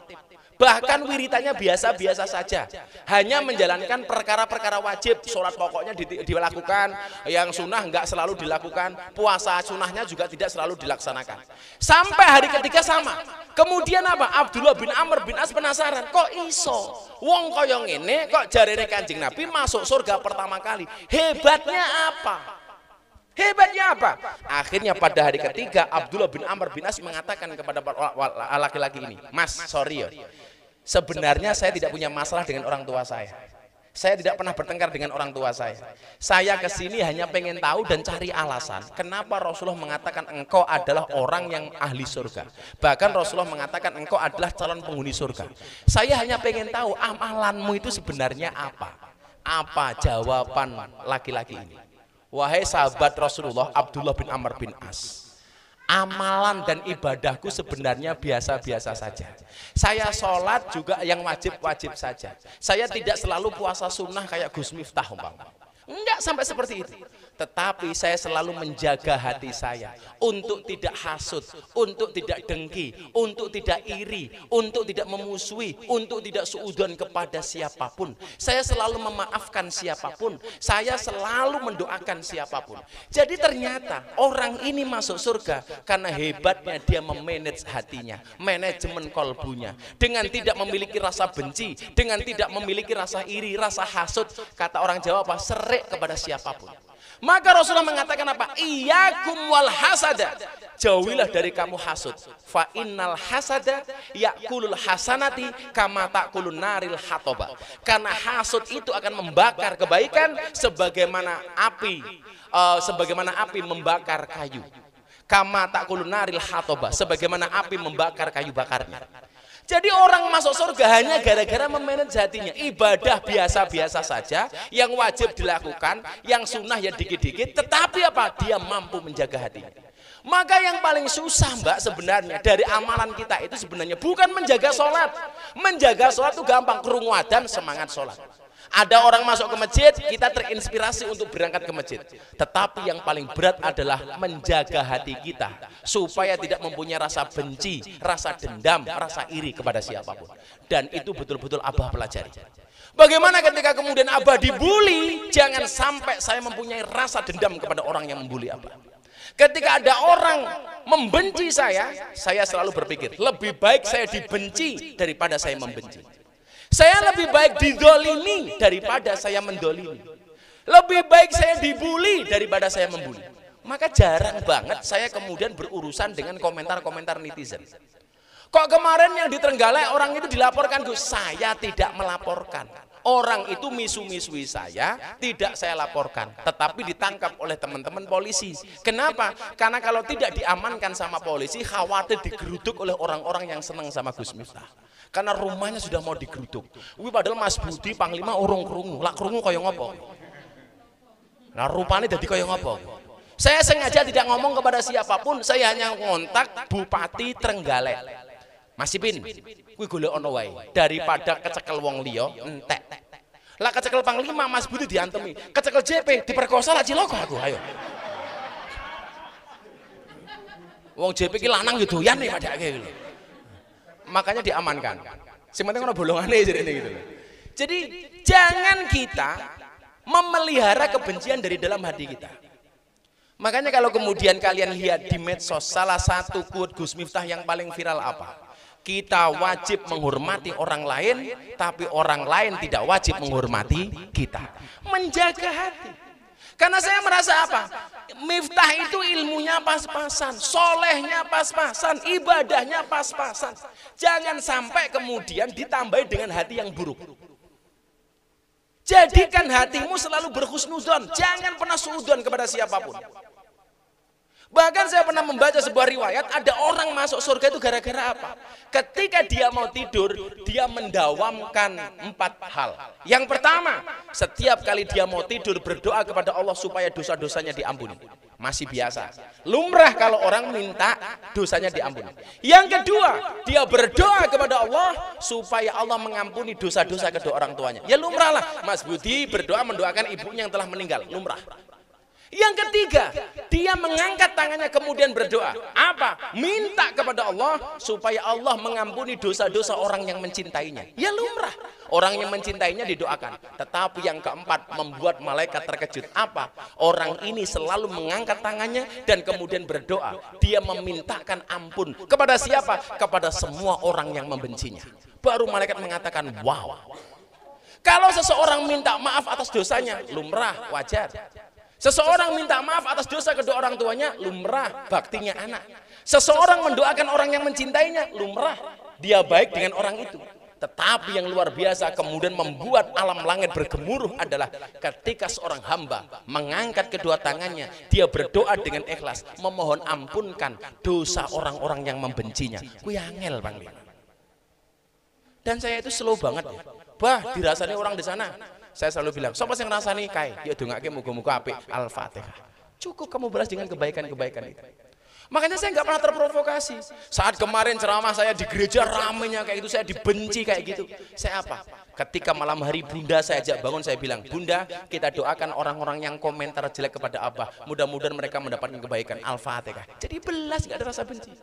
Bahkan wiritannya biasa-biasa saja, hanya menjalankan perkara-perkara wajib. Sholat pokoknya dilakukan, yang sunnah nggak selalu dilakukan, puasa sunnahnya juga tidak selalu dilaksanakan. Sampai hari ketiga sama. Kemudian apa? Abdullah bin Amr bin As penasaran, kok iso wong koyong ini kok jarene Kanjeng Nabi masuk surga pertama kali, hebatnya apa? Hebatnya apa? Akhirnya pada hari ketiga Abdullah bin Amr bin As mengatakan kepada laki-laki ini, Mas, sorry ya, sebenarnya saya tidak punya masalah dengan orang tua saya. Saya tidak pernah bertengkar dengan orang tua saya. Saya kesini hanya pengen tahu dan cari alasan. Kenapa Rasulullah mengatakan engkau adalah orang yang ahli surga. Bahkan Rasulullah mengatakan engkau adalah calon penghuni surga. Saya hanya pengen tahu amalanmu itu sebenarnya apa. Apa jawaban laki-laki ini? Wahai sahabat Rasulullah Abdullah bin Amr bin As. Amalan dan ibadahku sebenarnya biasa-biasa saja. Saya sholat juga yang wajib-wajib saja. Saya tidak selalu puasa sunnah kayak Gus Miftah umpama. Enggak sampai seperti itu. Tetapi saya selalu menjaga hati saya untuk tidak hasut, untuk tidak dengki, untuk tidak iri, untuk tidak memusuhi, untuk tidak suudzon kepada siapapun. Saya selalu memaafkan siapapun. Saya selalu mendoakan siapapun. Jadi ternyata orang ini masuk surga karena hebatnya dia memanage hatinya, manajemen kalbunya. Dengan tidak memiliki rasa benci, dengan tidak memiliki rasa iri, rasa hasut. Kata orang Jawa apa? Serik kepada siapapun. Maka Rasulullah mengatakan apa? Iyakum wal hasada. Jauhilah dari kamu hasud. Fa innal hasada yakulul hasanati kama takulun naril hatoba. Karena hasud itu akan membakar kebaikan sebagaimana api uh, sebagaimana api membakar kayu. Kama takulun naril hatoba, sebagaimana api membakar kayu bakarnya. Jadi orang masuk surga hanya gara-gara memanage hatinya. Ibadah biasa-biasa saja, yang wajib dilakukan, yang sunnah ya dikit-dikit, tetapi apa? Dia mampu menjaga hatinya. Maka yang paling susah mbak sebenarnya dari amalan kita itu sebenarnya bukan menjaga sholat. Menjaga sholat itu gampang, krungu adzan semangat sholat. Ada orang masuk ke masjid, kita terinspirasi untuk berangkat ke masjid. Tetapi yang paling berat adalah menjaga hati kita supaya tidak mempunyai rasa benci, rasa dendam, rasa iri kepada siapapun. Dan itu betul-betul abah pelajari. Bagaimana ketika kemudian abah dibully, jangan sampai saya mempunyai rasa dendam kepada orang yang membuli abah. Ketika ada orang membenci saya, saya selalu berpikir lebih baik saya dibenci daripada saya membenci. Saya lebih baik didolimi daripada saya mendolimi. Lebih baik saya dibully daripada saya membuli. Maka jarang banget saya kemudian berurusan dengan komentar-komentar netizen. Kok kemarin yang di Trenggalek orang itu dilaporkan, Gus? Saya tidak melaporkan. Orang itu misu-misui saya, tidak saya laporkan. Tetapi ditangkap oleh teman-teman polisi. Kenapa? Karena kalau tidak diamankan sama polisi, khawatir digeruduk oleh orang-orang yang senang sama Gus Miftah. Karena rumahnya sudah mau digeruduk. Wih, padahal Mas Budi Panglima urung krungu, lak krungu kaya ngopo. Nah rupanya jadi kaya ngopo. Saya sengaja tidak ngomong kepada siapapun, saya hanya ngontak Bupati Trenggalek. Masih pin, kui golek ono wae daripada kecekel wong liya entek. Lah kecekel Panglima Mas Budi diantemi, kecekel J P diperkosa lah ciloko aku ayo. Wong J P ki lanang yo doyan e padake lho. Makanya diamankan. Sing penting ono bolongane jerene gitu lho. Jadi jangan kita memelihara kebencian dari dalam hati kita. Makanya kalau kemudian kalian lihat di medsos, salah satu quote Gus Miftah yang paling viral apa? Kita wajib menghormati orang lain, tapi orang lain tidak wajib menghormati kita. Menjaga hati. Karena saya merasa apa? Miftah itu ilmunya pas-pasan, solehnya pas-pasan, ibadahnya pas-pasan. Jangan sampai kemudian ditambahi dengan hati yang buruk. Jadikan hatimu selalu berhusnuzon, jangan pernah suudzon kepada siapapun. Bahkan saya pernah membaca sebuah riwayat, ada orang masuk surga itu gara-gara apa? Ketika dia mau tidur, dia mendawamkan empat hal. Yang pertama, setiap kali dia mau tidur berdoa kepada Allah supaya dosa-dosanya diampuni. Masih biasa. Lumrah kalau orang minta dosanya diampuni. Yang kedua, dia berdoa kepada Allah supaya Allah mengampuni dosa-dosa kedua orang tuanya. Ya lumrah lah, Mas Budi berdoa mendoakan ibunya yang telah meninggal. Lumrah. Yang ketiga, dia mengangkat tangannya kemudian berdoa. Apa? Minta kepada Allah supaya Allah mengampuni dosa-dosa orang yang mencintainya. Ya lumrah. Orang yang mencintainya didoakan. Tetapi yang keempat, membuat malaikat terkejut. Apa? Orang ini selalu mengangkat tangannya dan kemudian berdoa. Dia memintakan ampun. Kepada siapa? Kepada semua orang yang membencinya. Baru malaikat mengatakan, wow. Kalau seseorang minta maaf atas dosanya, lumrah, wajar. Seseorang minta maaf atas dosa kedua orang tuanya, lumrah, baktinya anak. Seseorang mendoakan orang yang mencintainya, lumrah, dia baik dengan orang itu. Tetapi yang luar biasa kemudian membuat alam langit bergemuruh adalah ketika seorang hamba mengangkat kedua tangannya, dia berdoa dengan ikhlas, memohon ampunkan dosa orang-orang yang membencinya. Kuwi angel, Panglima. Dan saya itu slow banget ya. Bah, dirasani orang di sana. Saya selalu bilang, "Sopo sing ngrasani kae, ya dongake muga-muga apik." Al-Fatihah. Cukup kamu balas dengan kebaikan-kebaikan itu. Makanya saya nggak pernah terprovokasi. Saat kemarin ceramah saya di gereja ramenya kayak gitu, saya dibenci kayak gitu. Saya apa? Ketika malam hari bunda saya ajak bangun, saya bilang, "Bunda, kita doakan orang-orang yang komentar jelek kepada Abah. Mudah-mudahan mereka mendapatkan kebaikan." Al-Fatihah. Jadi belas, nggak ada rasa benci.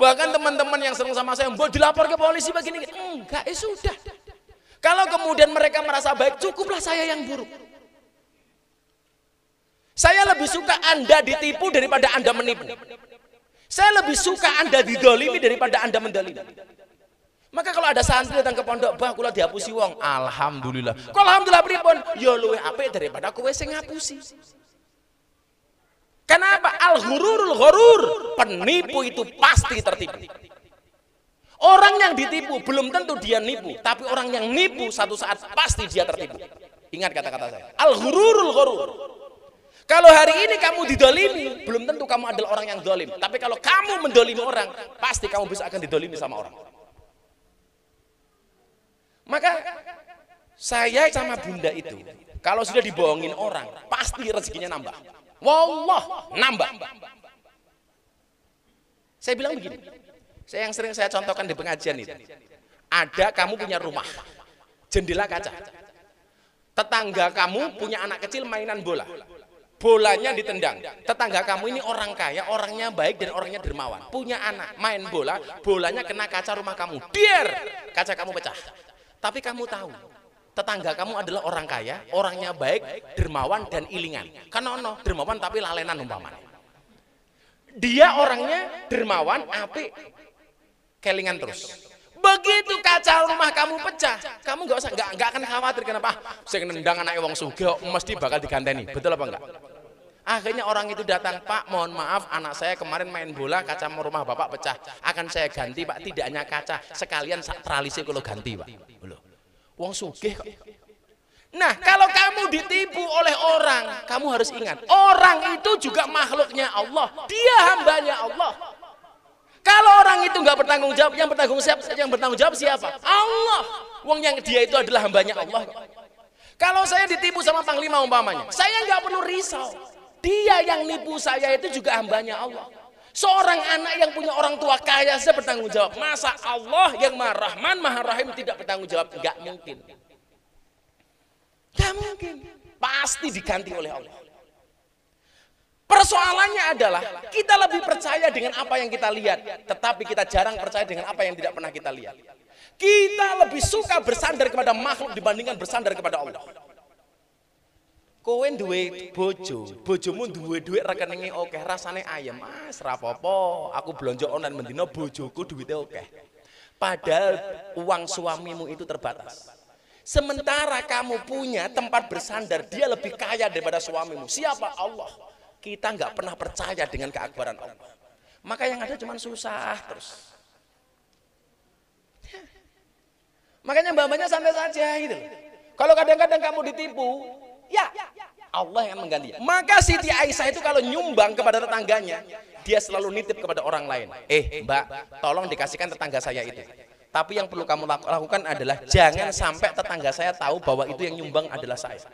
Bahkan teman-teman yang sering sama saya, "Mbok dilapor ke polisi begini." Enggak, eh sudah. Kalau kemudian mereka merasa baik, cukuplah saya yang buruk. Saya lebih suka Anda ditipu daripada Anda menipu. Saya lebih suka Anda didolimi daripada Anda mendolimi. Maka kalau ada santri datang ke pondok, "Bah, kula dihapusi wong." Alhamdulillah. Kok alhamdulillah pripun? Ya luwih apik daripada kowe sing ngapusi. Kenapa? Al-ghururul ghurur. Penipu itu pasti tertipu. Orang yang ditipu belum tentu dia nipu, tapi orang yang nipu satu saat pasti dia tertipu. Ingat kata-kata saya. Al-ghururul ghurur. Kalau hari ini kamu didolimi, belum tentu kamu adalah orang yang dolim. Tapi kalau kamu mendolimi orang, pasti kamu bisa akan didolimi sama orang. Maka saya sama bunda itu, kalau sudah dibohongin orang, pasti rezekinya nambah. Wallah, nambah. Saya bilang begini, saya yang sering saya contohkan di pengajian itu. Ada kamu punya rumah, jendela kaca. Tetangga kamu punya anak kecil mainan bola. Bolanya ditendang. Tetangga kamu ini orang kaya, orangnya baik dan orangnya dermawan. Punya anak, main bola, bolanya kena kaca rumah kamu. Dier, kaca kamu pecah. Tapi kamu tahu, tetangga kamu adalah orang kaya, orangnya baik, dermawan dan ilingan. Karena ono dermawan tapi lalenan umpamanya. Dia orangnya dermawan, apik, kelingan terus. Begitu kaca rumah kamu pecah, kamu nggak usah nggak nggak akan khawatir kenapa? Ah, saya nendang anak wong sugih mesti bakal diganteni. Betul apa enggak? Akhirnya orang itu datang, "Pak, mohon maaf, anak saya kemarin main bola, kaca rumah Bapak pecah. Akan saya ganti, Pak. Tidak hanya kaca, sekalian sak tralise kula ganti, Pak." Lho. Wong sugih kok. Nah, kalau kamu ditipu oleh orang, kamu harus ingat, orang itu juga makhluknya Allah. Dia hambanya Allah. Kalau orang itu nggak bertanggung jawab, yang bertanggung jawab yang bertanggung jawab siapa? Allah. Wong yang dia itu adalah hambanya Allah. Kalau saya ditipu sama Panglima umpamanya, saya nggak perlu risau. Dia yang nipu saya itu juga hambanya Allah. Seorang anak yang punya orang tua kaya saja bertanggung jawab. Masa Allah yang Maha Rahman, Maha Rahim tidak bertanggung jawab? Nggak mungkin. Nggak mungkin. Pasti diganti oleh Allah. Persoalannya adalah kita lebih percaya dengan apa yang kita lihat, tetapi kita jarang percaya dengan apa yang tidak pernah kita lihat. Kita lebih suka bersandar kepada makhluk dibandingkan bersandar kepada Allah. Kowe duwe bojo, bojomu duwe duit rekeninge akeh, rasane ayem, "Mas, ra apa-apa, aku blonjo online mendino bojoku duwite akeh." Padahal uang suamimu itu terbatas. Sementara kamu punya tempat bersandar, dia lebih kaya daripada suamimu. Siapa? Allah. Kita nggak pernah percaya dengan keakbaran Allah. Maka yang ada cuma susah terus. Makanya mbak-mbaknya santai saja gitu. Kalau kadang-kadang kamu ditipu, ya Allah yang menggantinya. Maka Siti Aisyah itu kalau nyumbang kepada tetangganya, dia selalu nitip kepada orang lain. "Eh mbak, tolong dikasihkan tetangga saya itu." Tapi yang perlu kamu lakukan adalah jangan sampai tetangga saya tahu bahwa itu yang nyumbang adalah saya.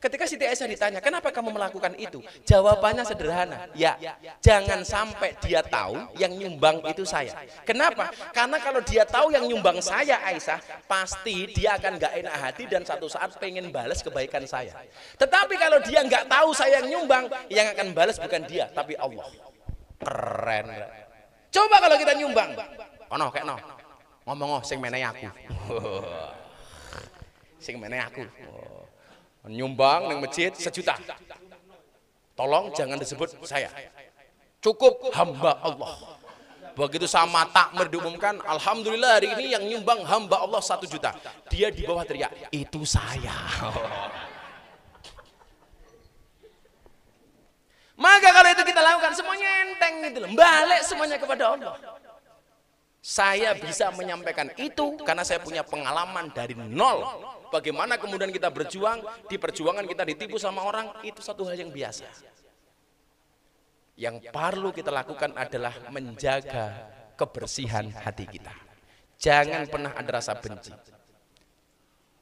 Ketika Siti Aisyah ditanya, "Kenapa kamu melakukan itu?" Jawabannya sederhana, "Ya, jangan sampai dia tahu yang nyumbang itu saya." Kenapa? Karena kalau dia tahu yang nyumbang saya, Aisyah, pasti dia akan gak enak hati dan satu saat pengen balas kebaikan saya. Tetapi kalau dia nggak tahu saya yang nyumbang, yang akan balas bukan dia, tapi Allah. Keren. Coba kalau kita nyumbang. "Oh no, kayak no. Ngomong, oh, sing meneh aku." Sing meneh aku. Nyumbang neng masjid sejuta, tolong jangan disebut saya, cukup hamba Allah. Begitu sama takmir diumumkan, "Alhamdulillah hari ini yang nyumbang hamba Allah satu juta dia di bawah teriak, "Itu saya." Maka kalau itu kita lakukan, semuanya enteng gitu loh, balik semuanya kepada Allah. Saya bisa menyampaikan itu karena saya punya pengalaman dari nol. Bagaimana kemudian kita berjuang, di perjuangan kita ditipu sama orang, itu satu hal yang biasa. Yang perlu kita lakukan adalah menjaga kebersihan hati kita. Jangan pernah ada rasa benci.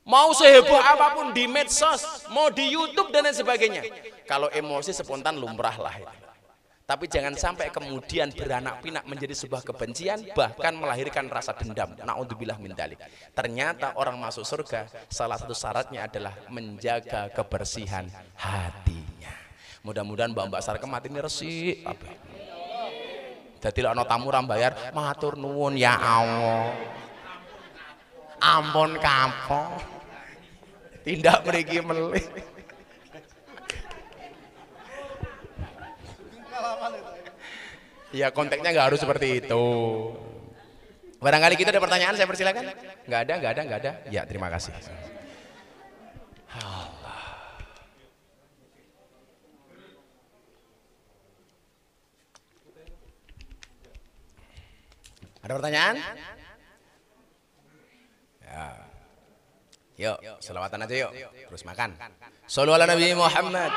Mau seheboh apapun di medsos, mau di YouTube dan lain sebagainya. Kalau emosi spontan lumrahlah itu. Tapi jangan sampai kemudian beranak pinak menjadi sebuah kebencian, bahkan melahirkan rasa dendam. Na'udzubillah min dzalik. Ternyata orang masuk surga, salah satu syaratnya adalah menjaga kebersihan hatinya. Mudah-mudahan Mbak-mbak Sarkem ini resik. Jadi ana tamu ra mbayar, matur nuwun ya Allah. Ampun kapok. Tindak mriki melih. Ya konteksnya nggak harus seperti itu. Barangkali kita ada pertanyaan, saya persilakan. Nggak ada, nggak ada, nggak ada. Ya terima kasih. Allah. Ada pertanyaan? Ya. Yuk, selawatan aja yuk. Terus makan. Shallu ala Nabi Muhammad.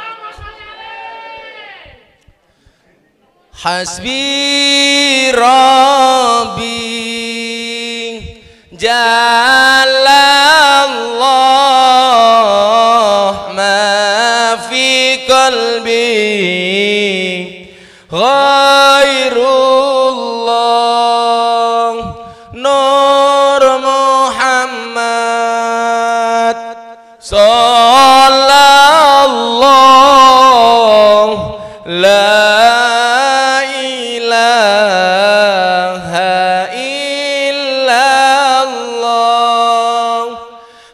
Hasbi Rabbi Jalallah ma fi qalbi ghairullah Nur Muhammad sallallahu la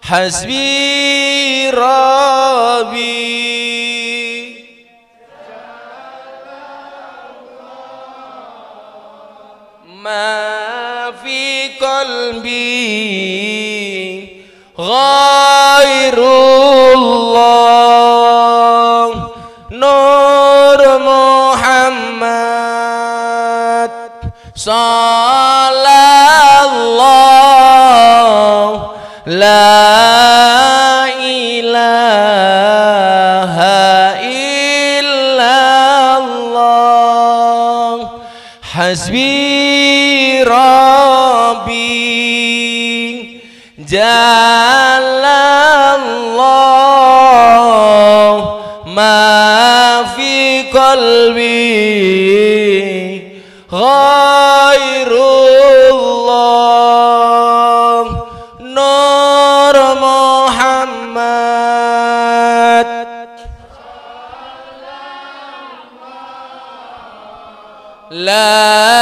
Hasbi Rabbi ma fi qalbi ghairullah Nur Muhammad sallallahu la ilaha illallah hasbi rabbi jalallah ma fi qalbi ghairullah no Muhammad la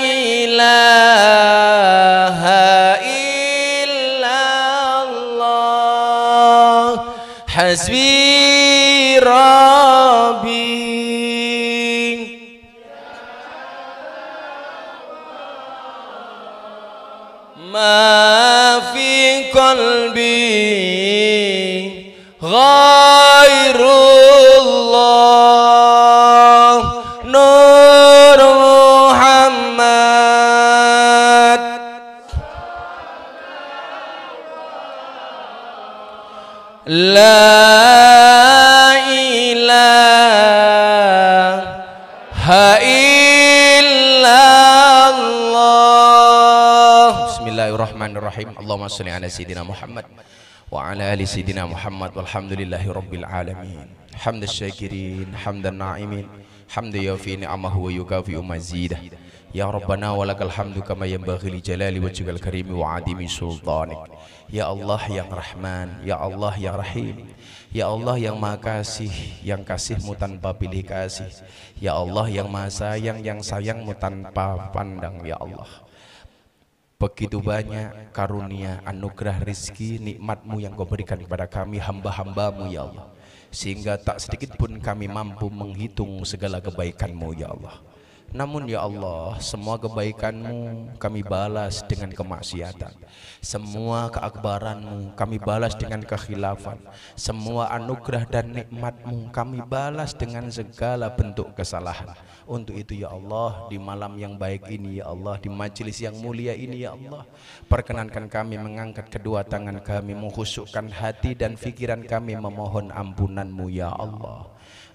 ilaha illallah hasbi rabbi ma fi qalbi ghairullah Nur Muhammad la ilaha Bismillahirrahmanirrahim. Allahumma sholli ala sayidina Muhammad wa ala ali sayidina Muhammad walhamdulillahirabbil alamin. Hamdan syakirin, hamdan na'imin, hamdan yafi ni'amahu wa yukafi mazidah. Ya Rabbana walakal hamdu kama yanbaghi li jalali wajhikal karim wa 'azimi sultanik. Ya Allah yang Rahman, ya Allah yang Rahim. Ya Allah yang maha kasih, yang kasihmu tanpa pilih kasih. Ya Allah yang maha sayang, yang sayangmu tanpa pandang. Ya Allah, begitu banyak karunia, anugerah, rizki, nikmatmu yang kau berikan kepada kami hamba-hambamu ya Allah, sehingga tak sedikit pun kami mampu menghitung segala kebaikanmu ya Allah. Namun ya Allah, semua kebaikanmu kami balas dengan kemaksiatan, semua keakbaranmu kami balas dengan kekhilafan, semua anugerah dan nikmatmu kami balas dengan segala bentuk kesalahan. Untuk itu ya Allah, di malam yang baik ini ya Allah, di majelis yang mulia ini ya Allah, perkenankan kami mengangkat kedua tangan kami, menghusyukkan hati dan pikiran kami memohon ampunanmu ya Allah.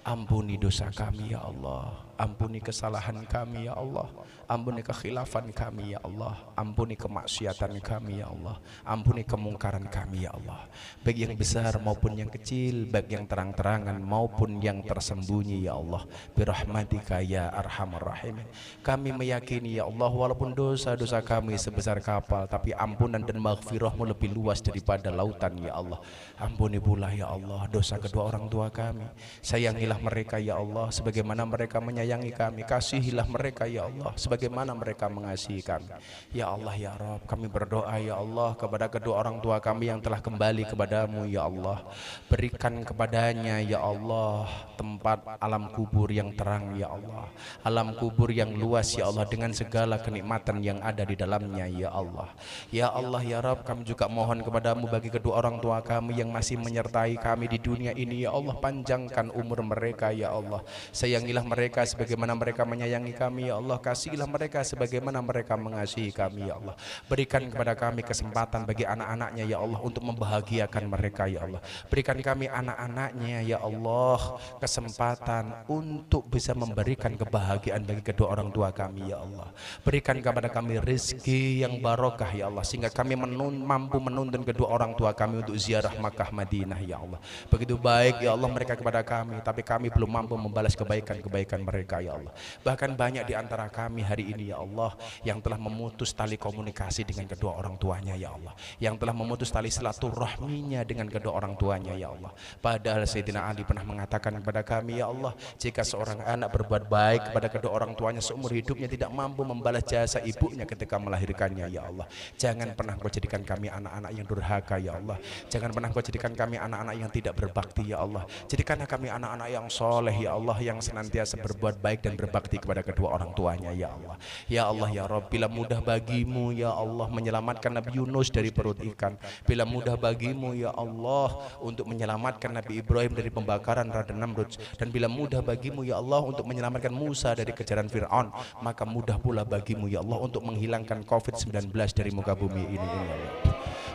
Ampuni dosa kami ya Allah, ampuni kesalahan kami ya Allah, ampuni kekhilafan kami ya Allah, ampuni kemaksiatan kami ya Allah, ampuni kemungkaran kami ya Allah, baik yang besar maupun yang kecil, baik yang terang-terangan maupun yang tersembunyi ya Allah, birahmatika ya arhamar rahimin. Kami meyakini ya Allah, walaupun dosa-dosa kami sebesar kapal, tapi ampunan dan maghfirahmu lebih luas daripada lautan ya Allah. Ampuni pula ya Allah dosa kedua orang tua kami, sayangilah mereka ya Allah sebagaimana mereka menyayangi kami, kasihilah mereka ya Allah sebagaimana mereka mengasihi kami ya Allah. Ya Rabb, kami berdoa ya Allah kepada kedua orang tua kami yang telah kembali kepadamu ya Allah, berikan kepadanya ya Allah tempat alam kubur yang terang ya Allah, alam kubur yang luas ya Allah dengan segala kenikmatan yang ada di dalamnya ya Allah. Ya Allah ya Rabb, kami juga mohon kepadamu bagi kedua orang tua kami yang masih menyertai kami di dunia ini ya Allah, panjangkan umur mereka ya Allah, sayangilah mereka sebagaimana mereka menyayangi kami ya Allah, kasihilah mereka sebagaimana mereka mengasihi kami ya Allah, berikan kepada kami kesempatan bagi anak-anaknya ya Allah untuk membahagiakan mereka ya Allah, berikan kami anak-anaknya ya Allah kesempatan untuk bisa memberikan kebahagiaan bagi kedua orang tua kami ya Allah, berikan kepada kami rezeki yang barokah ya Allah sehingga kami menun, mampu menuntun kedua orang tua kami untuk ziarah Makkah Madinah ya Allah. Begitu baik ya Allah mereka kepada kami, tapi kami belum mampu membalas kebaikan-kebaikan mereka ya Allah. Bahkan banyak di antara kami hari ini ya Allah yang telah memutus tali komunikasi dengan kedua orang tuanya ya Allah, yang telah memutus tali silaturahminya dengan kedua orang tuanya ya Allah. Padahal Sayyidina Ali pernah mengatakan kepada kami ya Allah, jika seorang anak berbuat baik kepada kedua orang tuanya seumur hidupnya tidak mampu membalas jasa ibunya ketika melahirkannya ya Allah, jangan pernah kau jadikan kami anak-anak yang durhaka ya Allah, jangan pernah kau jadikan kami anak-anak yang tidak berbakti ya Allah, jadikanlah kami anak-anak yang soleh ya Allah, yang senantiasa berbuat baik dan berbakti kepada kedua orang tuanya ya Allah. Ya Allah ya Rabb, bila mudah bagimu ya Allah menyelamatkan Nabi Yunus dari perut ikan, bila mudah bagimu ya Allah untuk menyelamatkan Nabi Ibrahim dari pembakaran Raden Namruj, dan bila mudah bagimu ya Allah untuk menyelamatkan Musa dari kejaran Fir'aun, maka mudah pula bagimu ya Allah untuk menghilangkan covid sembilan belas dari muka bumi ini ya Allah.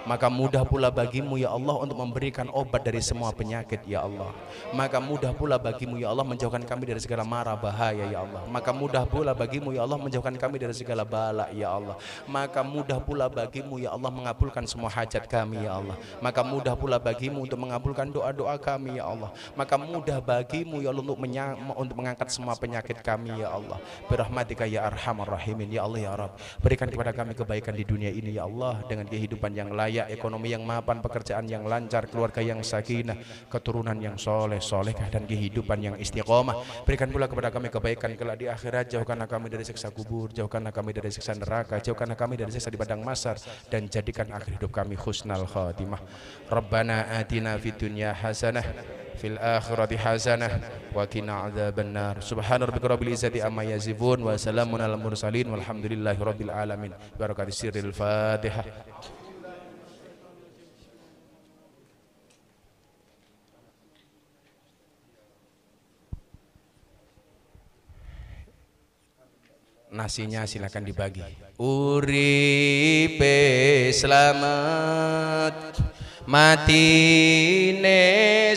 Maka mudah pula bagimu ya Allah untuk memberikan obat dari semua penyakit ya Allah. Maka mudah pula bagimu ya Allah menjauhkan kami dari segala mara bahaya ya Allah. Maka mudah pula bagimu ya Allah menjauhkan kami dari segala bala ya Allah. Maka mudah pula bagimu ya Allah mengabulkan semua hajat kami ya Allah. Maka mudah pula bagimu untuk mengabulkan doa-doa kami ya Allah. Maka mudah bagimu ya Allah untuk, untuk mengangkat semua penyakit kami ya Allah. Birahmatika ya arhamar rahimin ya Allah ya Rabb, berikan kepada kami kebaikan di dunia ini ya Allah, dengan kehidupan yang layak, ya ekonomi yang mapan, pekerjaan yang lancar, keluarga yang sakinah, keturunan yang soleh, solehkah, dan kehidupan yang istiqomah. Berikan pula kepada kami kebaikan kelak di akhirat, jauhkanlah kami dari siksa kubur, jauhkanlah kami dari siksa neraka, jauhkanlah kami dari siksa di padang mahsyar, dan jadikan akhir hidup kami husnal khatimah. Rabbana atina fid dunya hasanah fil akhirati hasanah wa qina adzabannar. Subhana rabbika rabbil izzati amma yasifun wa salamun alal mursalin walhamdulillahi rabbil alamin. Barakatis sirril Fatihah. Nasinya silakan dibagi. Uripe selamat, matine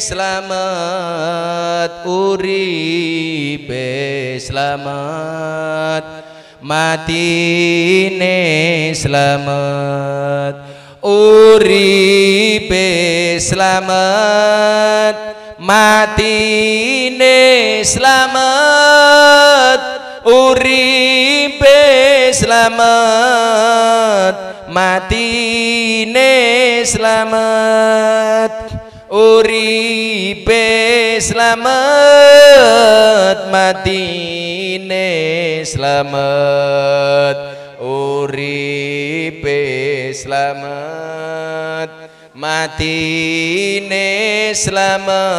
selamat. Uripe selamat, matine selamat. Uripe selamat, matine selamat. Uripe selamat, matine selamat. Uripe selamat, matine selamat. Uripe selamat, matine selamat.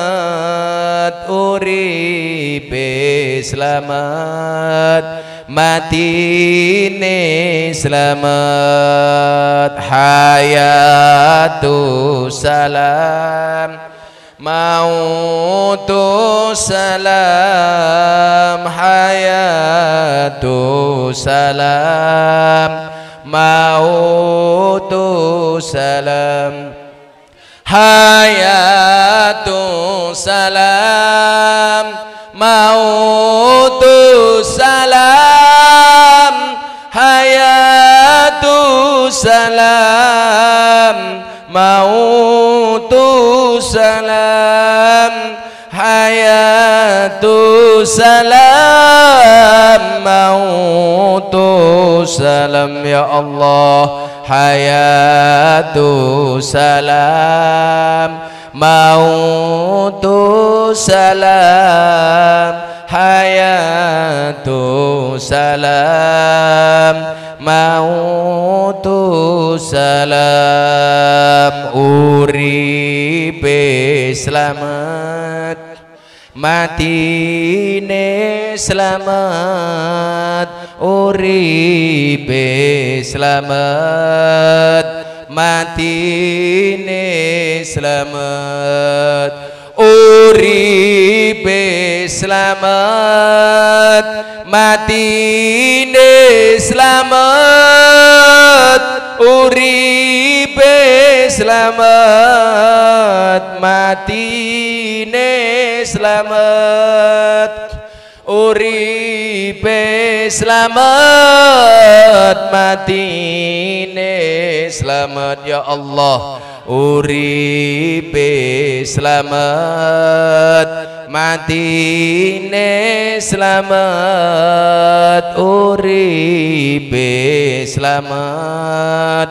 Uripe selamat, matine selamat hayatu salam mautu salam hayatu salam mautu salam hayatu salam mautu salam hayatu salam mautu salam hayatu salam mautu salam ya Allah hayatu salam mautu salam hayatu salam mautu salam uripe selamat matine selamat uripe selamat matine selamat uripe selamat matine selamat uripe selamat matine selamat uripe selamat matine selamat ya Allah uripe selamat matine selamat uripe selamat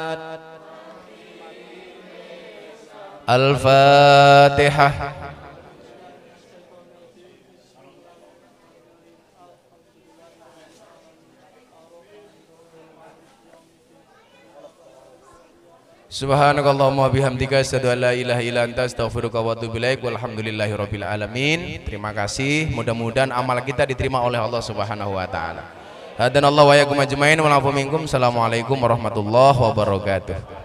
Al-Fatihah. Subhanakallahumma bihamdika asyhadu an la ilaha illa anta astaghfiruka wa atubu ilaik walhamdulillahirabbil alamin. Terima kasih, mudah-mudahan amal kita diterima oleh Allah Subhanahu wa taala. Hadanallahu wa yakum ajmain wa afu minkum. Assalamualaikum warahmatullahi wabarakatuh.